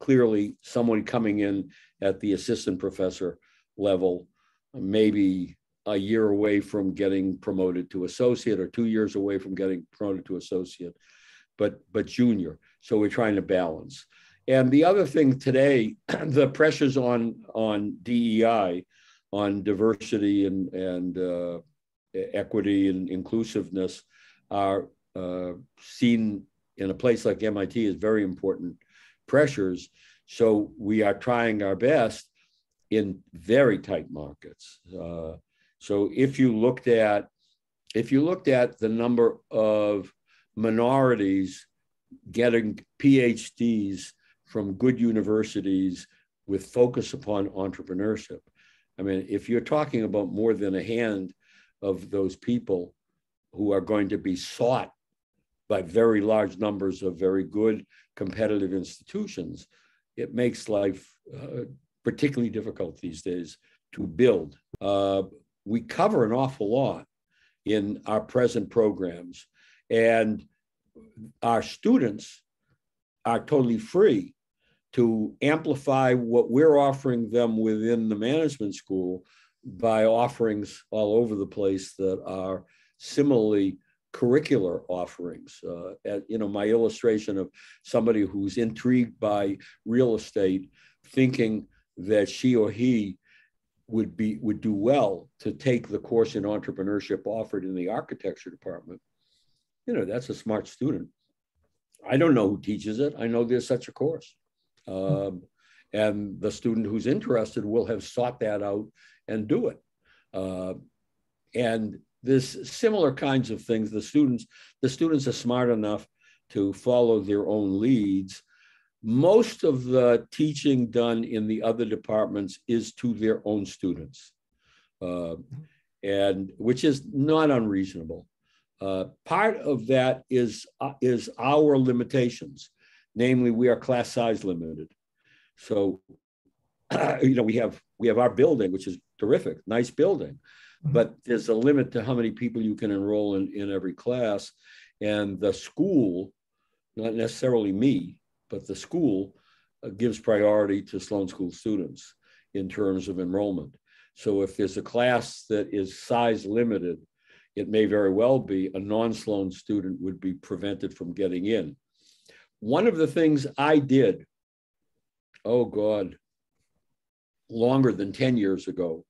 Clearly, someone coming in at the assistant professor level, maybe a year away from getting promoted to associate or 2 years away from getting promoted to associate, but junior. So we're trying to balance. And the other thing today, the pressures on DEI, on diversity and equity and inclusiveness are seen in a place like MIT as very important pressures. So we are trying our best in very tight markets. So if you looked at the number of minorities getting PhDs from good universities with focus upon entrepreneurship, I mean, if you're talking about more than a hand of those people who are going to be sought by very large numbers of very good competitive institutions, it makes life particularly difficult these days to build. We cover an awful lot in our present programs, and our students are totally free to amplify what we're offering them within the management school by offerings all over the place that are similarly curricular offerings. My illustration of somebody who's intrigued by real estate, thinking that she or he would do well to take the course in entrepreneurship offered in the architecture department. You know, that's a smart student. I don't know who teaches it. I know there's such a course. And the student who's interested will have sought that out and do it. And there's similar kinds of things. The students are smart enough to follow their own leads. Most of the teaching done in the other departments is to their own students, and which is not unreasonable. Part of that is our limitations, namely we are class size limited. So, we have our building, which is terrific, nice building, but there's a limit to how many people you can enroll in every class, and the school, not necessarily me, but the school gives priority to Sloan School students in terms of enrollment. So if there's a class that is size limited, it may very well be a non-Sloan student would be prevented from getting in. One of the things I did, oh God, longer than 10 years ago,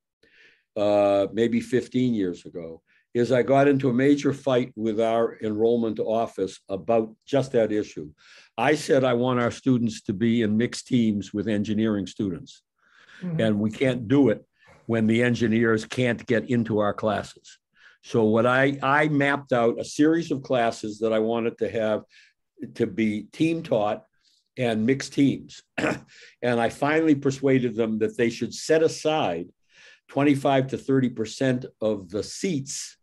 maybe 15 years ago, is I got into a major fight with our enrollment office about just that issue. I said, I want our students to be in mixed teams with engineering students. Mm-hmm. And we can't do it when the engineers can't get into our classes. So what I mapped out a series of classes that I wanted to have to be team taught and mixed teams. And I finally persuaded them that they should set aside 25 to 30% of the seats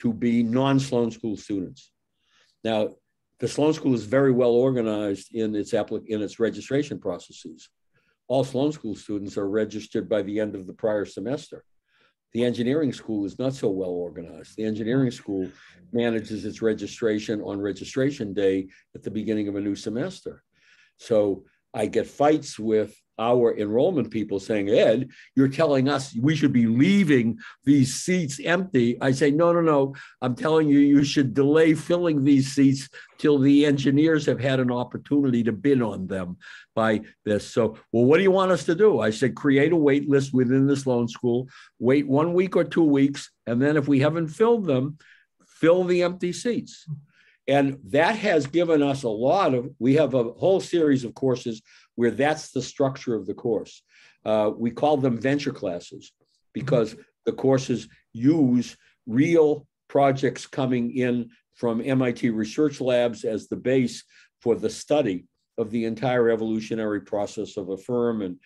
to be non-Sloan School students. Now, the Sloan School is very well organized in its registration processes. All Sloan School students are registered by the end of the prior semester. The engineering school is not so well organized. The engineering school manages its registration on registration day at the beginning of a new semester. So I get fights with our enrollment people saying, Ed, you're telling us we should be leaving these seats empty. I say, no. I'm telling you, you should delay filling these seats till the engineers have had an opportunity to bid on them by this. So, well, what do you want us to do? I said, create a wait list within the Sloan School, wait 1 week or 2 weeks. And then if we haven't filled them, fill the empty seats. And that has given us we have a whole series of courses where that's the structure of the course. We call them venture classes because the courses use real projects coming in from MIT research labs as the base for the study of the entire evolutionary process of a firm and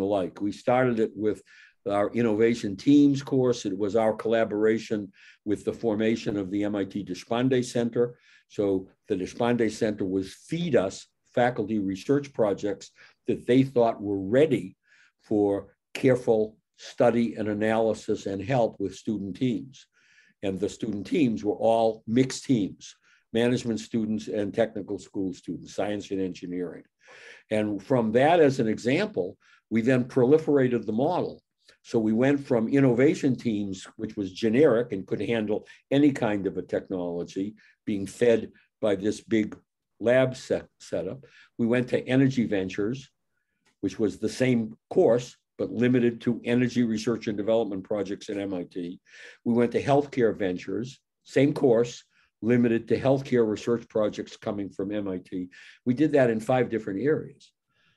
the like. We started it with our innovation teams course. It was our collaboration with the formation of the MIT Deshpande Center. So the Deshpande Center was feed us faculty research projects that they thought were ready for careful study and analysis and help with student teams. And the student teams were all mixed teams, management students and technical school students, science and engineering. And from that as an example, we then proliferated the model. So we went from innovation teams, which was generic and could handle any kind of a technology being fed by this big lab setup. We went to energy ventures, which was the same course, but limited to energy research and development projects at MIT. We went to healthcare ventures, same course, limited to healthcare research projects coming from MIT. We did that in 5 different areas.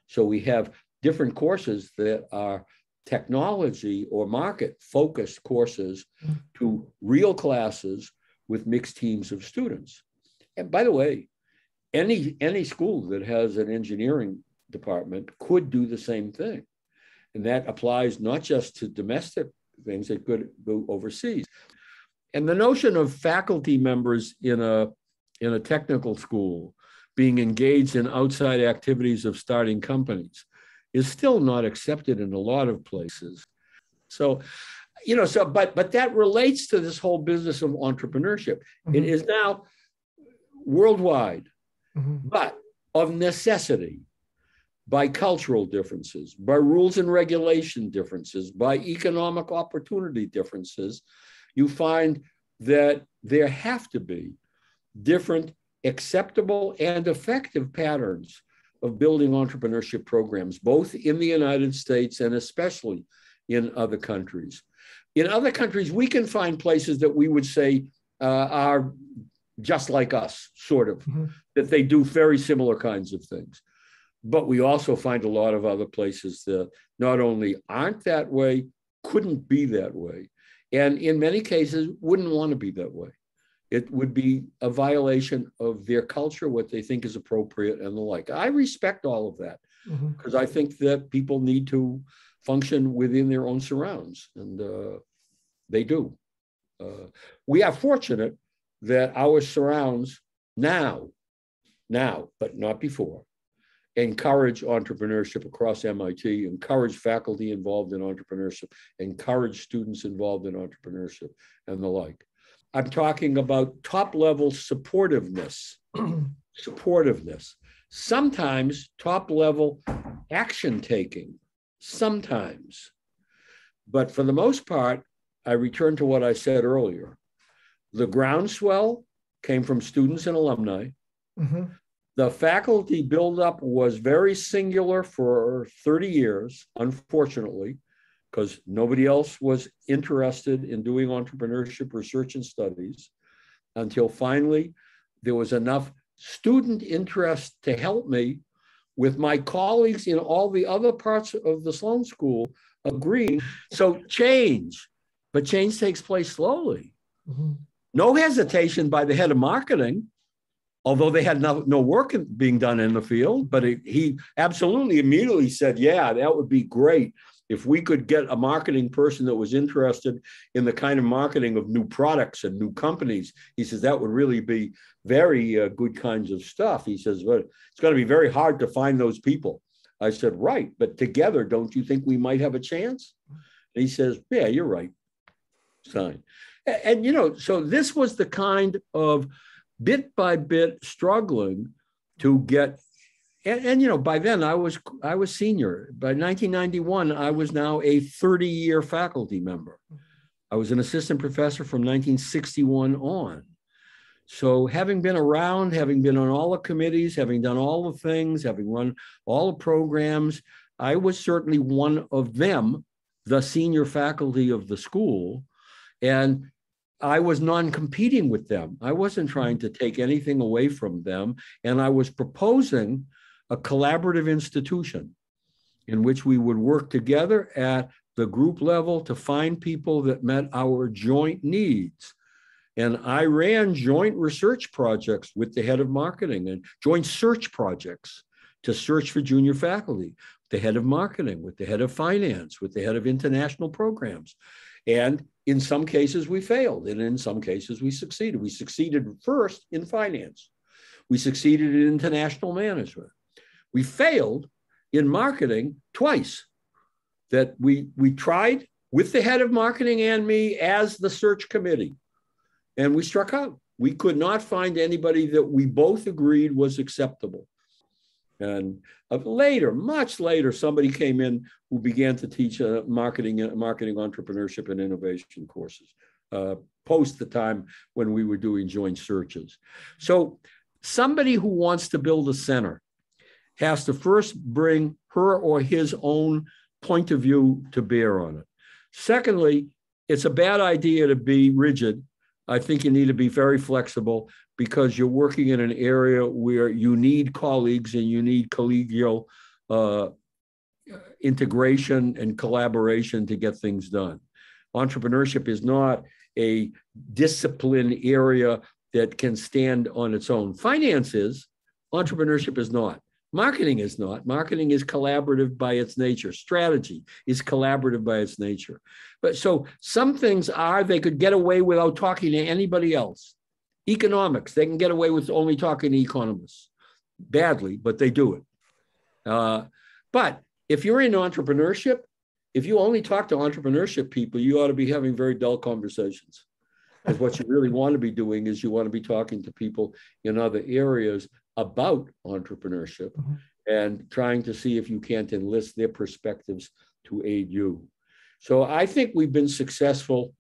So we have different courses that are technology or market-focused courses to real classes with mixed teams of students. And by the way, any school that has an engineering department could do the same thing. And that applies not just to domestic things, it could go overseas. And the notion of faculty members in a technical school being engaged in outside activities of starting companies is still not accepted in a lot of places. So, you know, but that relates to this whole business of entrepreneurship. Mm-hmm. It is now worldwide, mm-hmm. but of necessity, by cultural differences, by rules and regulation differences, by economic opportunity differences, you find that there have to be different acceptable and effective patterns of building entrepreneurship programs, both in the United States and especially in other countries. In other countries, we can find places that we would say are just like us, sort of, mm-hmm. that they do very similar kinds of things. But we also find a lot of other places that not only aren't that way, couldn't be that way, and in many cases wouldn't want to be that way. It would be a violation of their culture, what they think is appropriate and the like. I respect all of that because mm-hmm. I think that people need to function within their own surrounds, and they do. We are fortunate that our surrounds now, but not before, encourage entrepreneurship across MIT, encourage faculty involved in entrepreneurship, encourage students involved in entrepreneurship and the like. I'm talking about top-level supportiveness. Sometimes top-level action-taking, sometimes. But for the most part, I return to what I said earlier. The groundswell came from students and alumni. Mm-hmm. The faculty buildup was very singular for 30 years, unfortunately, because nobody else was interested in doing entrepreneurship research and studies until finally there was enough student interest to help me with my colleagues in all the other parts of the Sloan School agreeing. So change, but change takes place slowly. Mm-hmm. No hesitation by the head of marketing, although they had no work being done in the field, but he absolutely immediately said, yeah, that would be great if we could get a marketing person that was interested in the kind of marketing of new products and new companies. He says, that would really be very good kinds of stuff. He says, but it's going to be very hard to find those people. I said, right, but together, don't you think we might have a chance? And he says, yeah, you're right, sign. And you know, so this was the kind of bit by bit struggling to get. And you know, by then I was senior. By 1991, I was now a 30-year faculty member. I was an assistant professor from 1961 on. So having been around, having been on all the committees, having done all the things, having run all the programs, I was certainly one of them, the senior faculty of the school. And I was non-competing with them. I wasn't trying to take anything away from them. And I was proposing a collaborative institution in which we would work together at the group level to find people that met our joint needs. And I ran joint research projects with the head of marketing and joint search projects to search for junior faculty, the head of marketing, with the head of finance, with the head of international programs. And in some cases we failed, and in some cases we succeeded. We succeeded first in finance. We succeeded in international management. We failed in marketing twice, that we tried with the head of marketing and me as the search committee, and we struck out. We could not find anybody that we both agreed was acceptable. And later, much later, somebody came in who began to teach marketing, entrepreneurship, and innovation courses post the time when we were doing joint searches. So somebody who wants to build a center has to first bring her or his own point of view to bear on it. Secondly, it's a bad idea to be rigid. I think you need to be very flexible because you're working in an area where you need colleagues and you need collegial integration and collaboration to get things done. Entrepreneurship is not a discipline area that can stand on its own. Finance is, entrepreneurship is not. Marketing is not. Marketing is collaborative by its nature. Strategy is collaborative by its nature. But so some things are, they could get away without talking to anybody else. Economics, they can get away with only talking to economists. Badly, but they do it. But if you're in entrepreneurship, if you only talk to entrepreneurship people, you ought to be having very dull conversations. Because what you really want to be doing is you want to be talking to people in other areas about entrepreneurship and trying to see if you can't enlist their perspectives to aid you. So I think we've been successful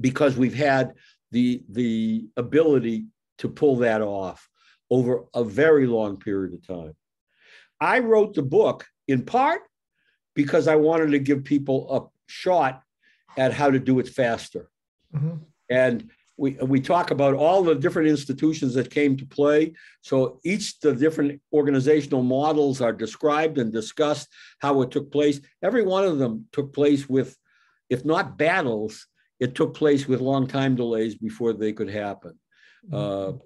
because we've had the ability to pull that off over a very long period of time. I wrote the book in part because I wanted to give people a shot at how to do it faster. And we talk about all the different institutions that came to play. So each of the different organizational models are described and discussed, how it took place. Every one of them took place with, if not battles, it took place with long time delays before they could happen. The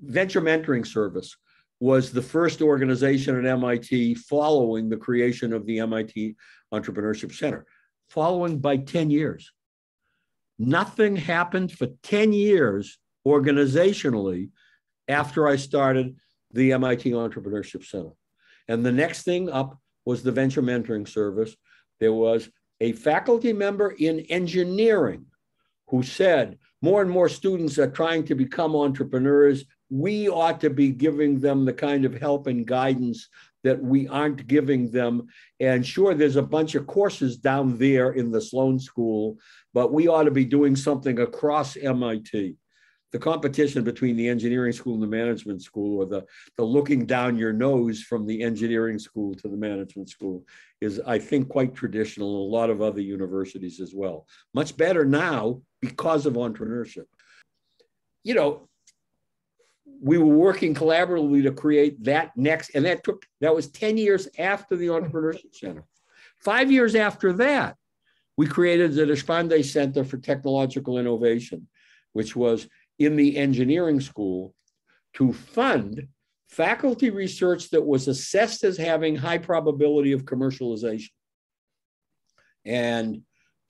Venture Mentoring Service was the first organization at MIT following the creation of the MIT Entrepreneurship Center, following by 10 years. Nothing happened for 10 years organizationally after I started the MIT Entrepreneurship Center. And the next thing up was the Venture Mentoring Service. There was a faculty member in engineering who said, more and more students are trying to become entrepreneurs. We ought to be giving them the kind of help and guidance that we aren't giving them. And sure, there's a bunch of courses down there in the Sloan School, but we ought to be doing something across MIT. The competition between the engineering school and the management school, or the looking down your nose from the engineering school to the management school, is, I think, quite traditional in a lot of other universities as well. Much better now because of entrepreneurship. You know, we were working collaboratively to create that next, and that was 10 years after the Entrepreneurship Center. 5 years after that, we created the Deshpande Center for Technological Innovation, which was in the engineering school to fund faculty research that was assessed as having high probability of commercialization. And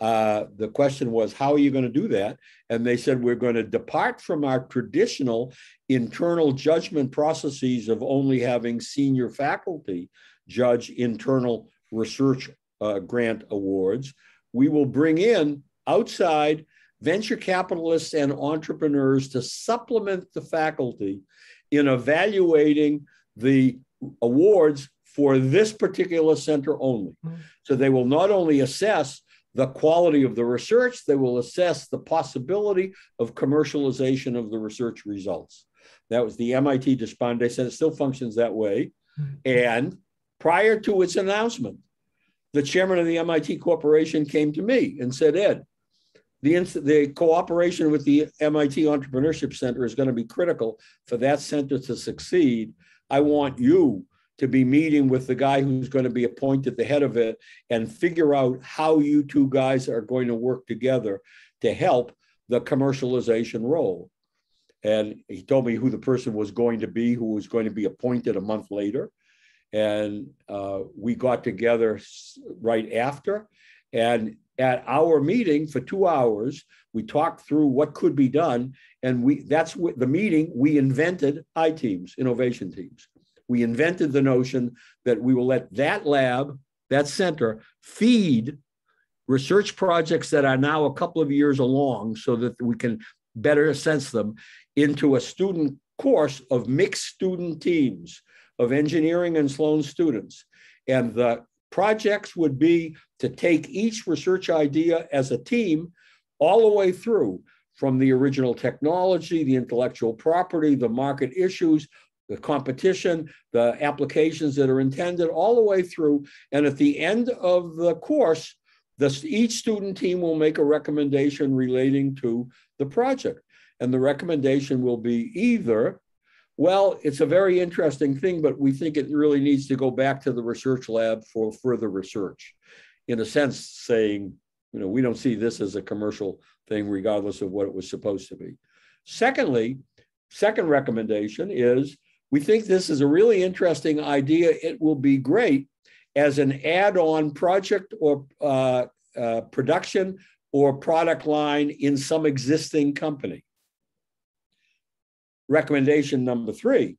the question was, how are you going to do that? And they said, we're going to depart from our traditional internal judgment processes of only having senior faculty judge internal research grant awards. We will bring in outside venture capitalists and entrepreneurs to supplement the faculty in evaluating the awards for this particular center only. So they will not only assess the quality of the research, they will assess the possibility of commercialization of the research results. That was the MIT Deshpande Center. It still functions that way. And prior to its announcement, the chairman of the MIT Corporation came to me and said, Ed, the cooperation with the MIT Entrepreneurship Center is going to be critical for that center to succeed. I want you to be meeting with the guy who's going to be appointed the head of it and figure out how you two guys are going to work together to help the commercialization role. And he told me who the person was going to be, who was going to be appointed a month later. And we got together right after. And at our meeting for 2 hours, we talked through what could be done. And we invented I-teams, innovation teams. We invented the notion that we will let that lab, that center, feed research projects that are now a couple of years along so that we can better assess them into a student course of mixed student teams of engineering and Sloan students. And the projects would be to take each research idea as a team all the way through from the original technology, the intellectual property, the market issues, the competition, the applications that are intended, all the way through. And at the end of the course, each student team will make a recommendation relating to the project. And the recommendation will be either, well, it's a very interesting thing, but we think it really needs to go back to the research lab for further research. In a sense saying, you know, we don't see this as a commercial thing, regardless of what it was supposed to be. Secondly, second recommendation is, we think this is a really interesting idea. It will be great as an add-on project or production or product line in some existing company. Recommendation number three,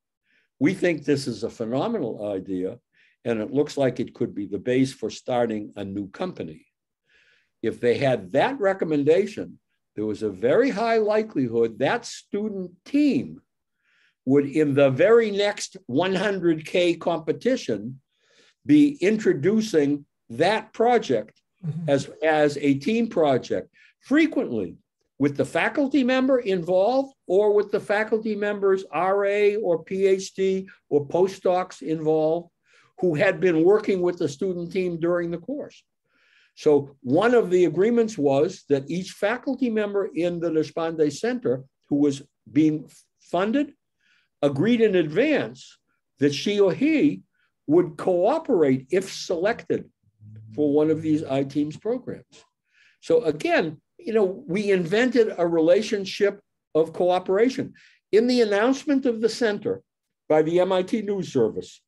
we think this is a phenomenal idea, and it looks like it could be the base for starting a new company. If they had that recommendation, there was a very high likelihood that student team would, in the very next 100K competition, be introducing that project as a team project, frequently with the faculty member involved or with the faculty member's RA or PhD or postdocs involved who had been working with the student team during the course. So one of the agreements was that each faculty member in the Deshpande Center who was being funded agreed in advance that she or he would cooperate if selected for one of these I-Teams programs. So again, you know, we invented a relationship of cooperation. In the announcement of the center by the MIT News Service,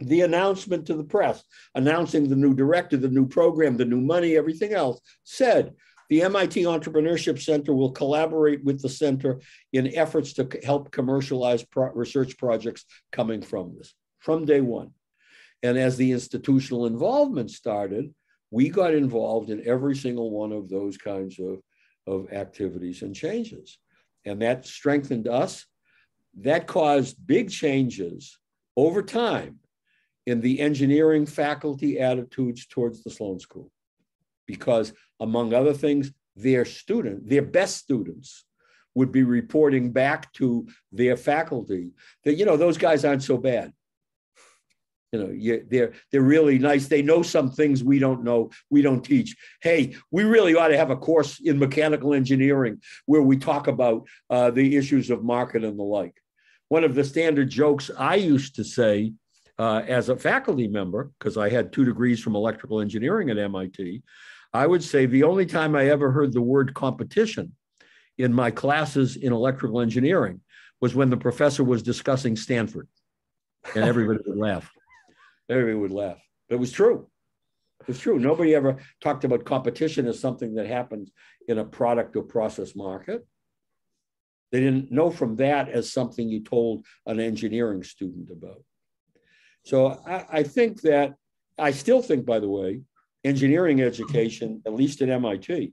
the announcement to the press, announcing the new director, the new program, the new money, everything else, said the MIT Entrepreneurship Center will collaborate with the center in efforts to help commercialize research projects coming from this, from day one. And as the institutional involvement started, we got involved in every single one of those kinds of activities and changes. And that strengthened us. That caused big changes over time in the engineering faculty attitudes towards the Sloan School, because among other things, their best students would be reporting back to their faculty that, you know, those guys aren't so bad. You know, they're really nice. They know some things we don't know, we don't teach. Hey, we really ought to have a course in mechanical engineering where we talk about the issues of market and the like. One of the standard jokes I used to say as a faculty member, because I had 2 degrees from electrical engineering at MIT, I would say the only time I ever heard the word competition in my classes in electrical engineering was when the professor was discussing Stanford, and everybody would laugh. Everybody would laugh. It was true. It was true. Nobody ever talked about competition as something that happens in a product or process market. They didn't know from that as something you told an engineering student about. So I think that, I still think, by the way, engineering education, at least at MIT,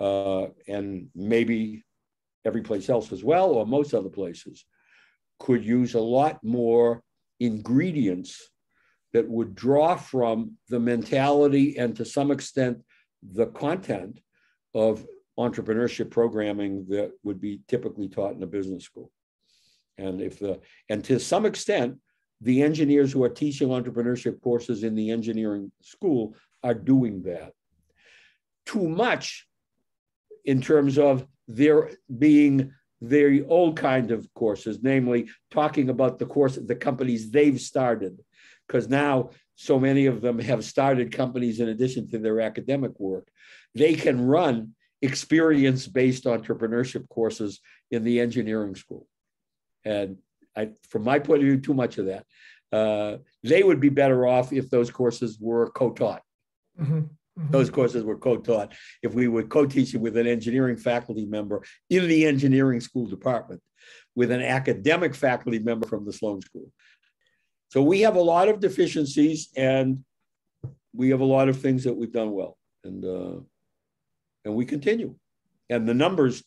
and maybe every place else as well, or most other places, could use a lot more ingredients that would draw from the mentality and to some extent, the content of entrepreneurship programming that would be typically taught in a business school. And to some extent, the engineers who are teaching entrepreneurship courses in the engineering school are doing that. Too much in terms of there being the old kind of courses, namely talking about the course, the companies they've started, because now so many of them have started companies in addition to their academic work. They can run experience-based entrepreneurship courses in the engineering school. And from my point of view, too much of that. They would be better off if those courses were co-taught. Those courses were co-taught. If we were co-teaching with an engineering faculty member in the engineering school department with an academic faculty member from the Sloan School. So we have a lot of deficiencies, and we have a lot of things that we've done well, and we continue. And the numbers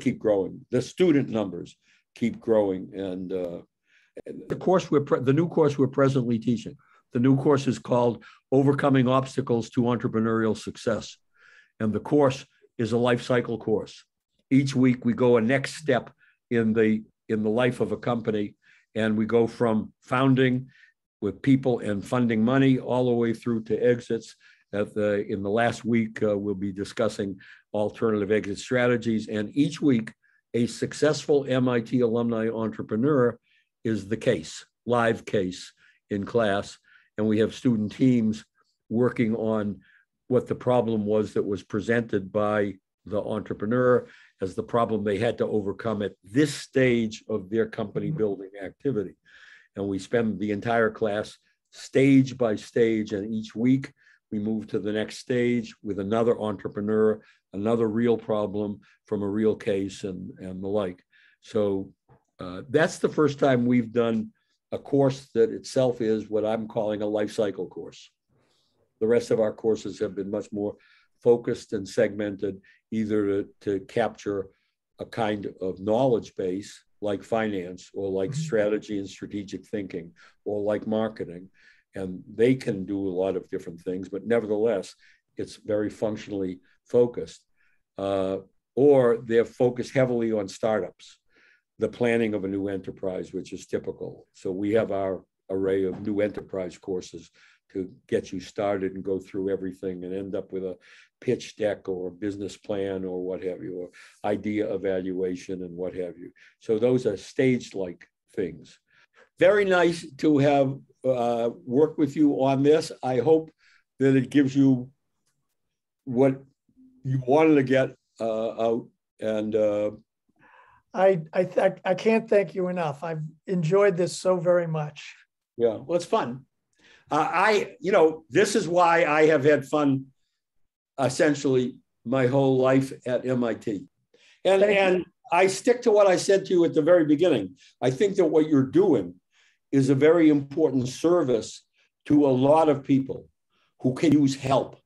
keep growing. The student numbers keep growing, and the new course we're presently teaching. The new course is called Overcoming Obstacles to Entrepreneurial Success, and the course is a life cycle course. Each week we go a next step in the life of a company And we go from founding with people and funding money all the way through to exits. In the last week, we'll be discussing alternative exit strategies. And each week, a successful MIT alumni entrepreneur is the case, live case in class. And we have student teams working on what the problem was that was presented by the entrepreneur as the problem they had to overcome at this stage of their company building activity. And we spend the entire class stage by stage, and each week we move to the next stage with another entrepreneur, another real problem from a real case and the like. So that's the first time we've done a course that itself is what I'm calling a life cycle course. The rest of our courses have been much more focused and segmented, either to capture a kind of knowledge base like finance or like strategy and strategic thinking or like marketing. And they can do a lot of different things, but nevertheless, it's very functionally focused. Or they're focused heavily on startups, the planning of a new enterprise, which is typical. So we have our array of new enterprise courses to get you started and go through everything and end up with a pitch deck or a business plan or what have you, or idea evaluation and what have you. So those are stage-like things. Very nice to have worked with you on this. I hope that it gives you what you wanted to get out. And I can't thank you enough. I've enjoyed this so very much. Yeah, well, it's fun. You know, this is why I have had fun essentially my whole life at MIT. And I stick to what I said to you at the very beginning. I think that what you're doing is a very important service to a lot of people who can use help.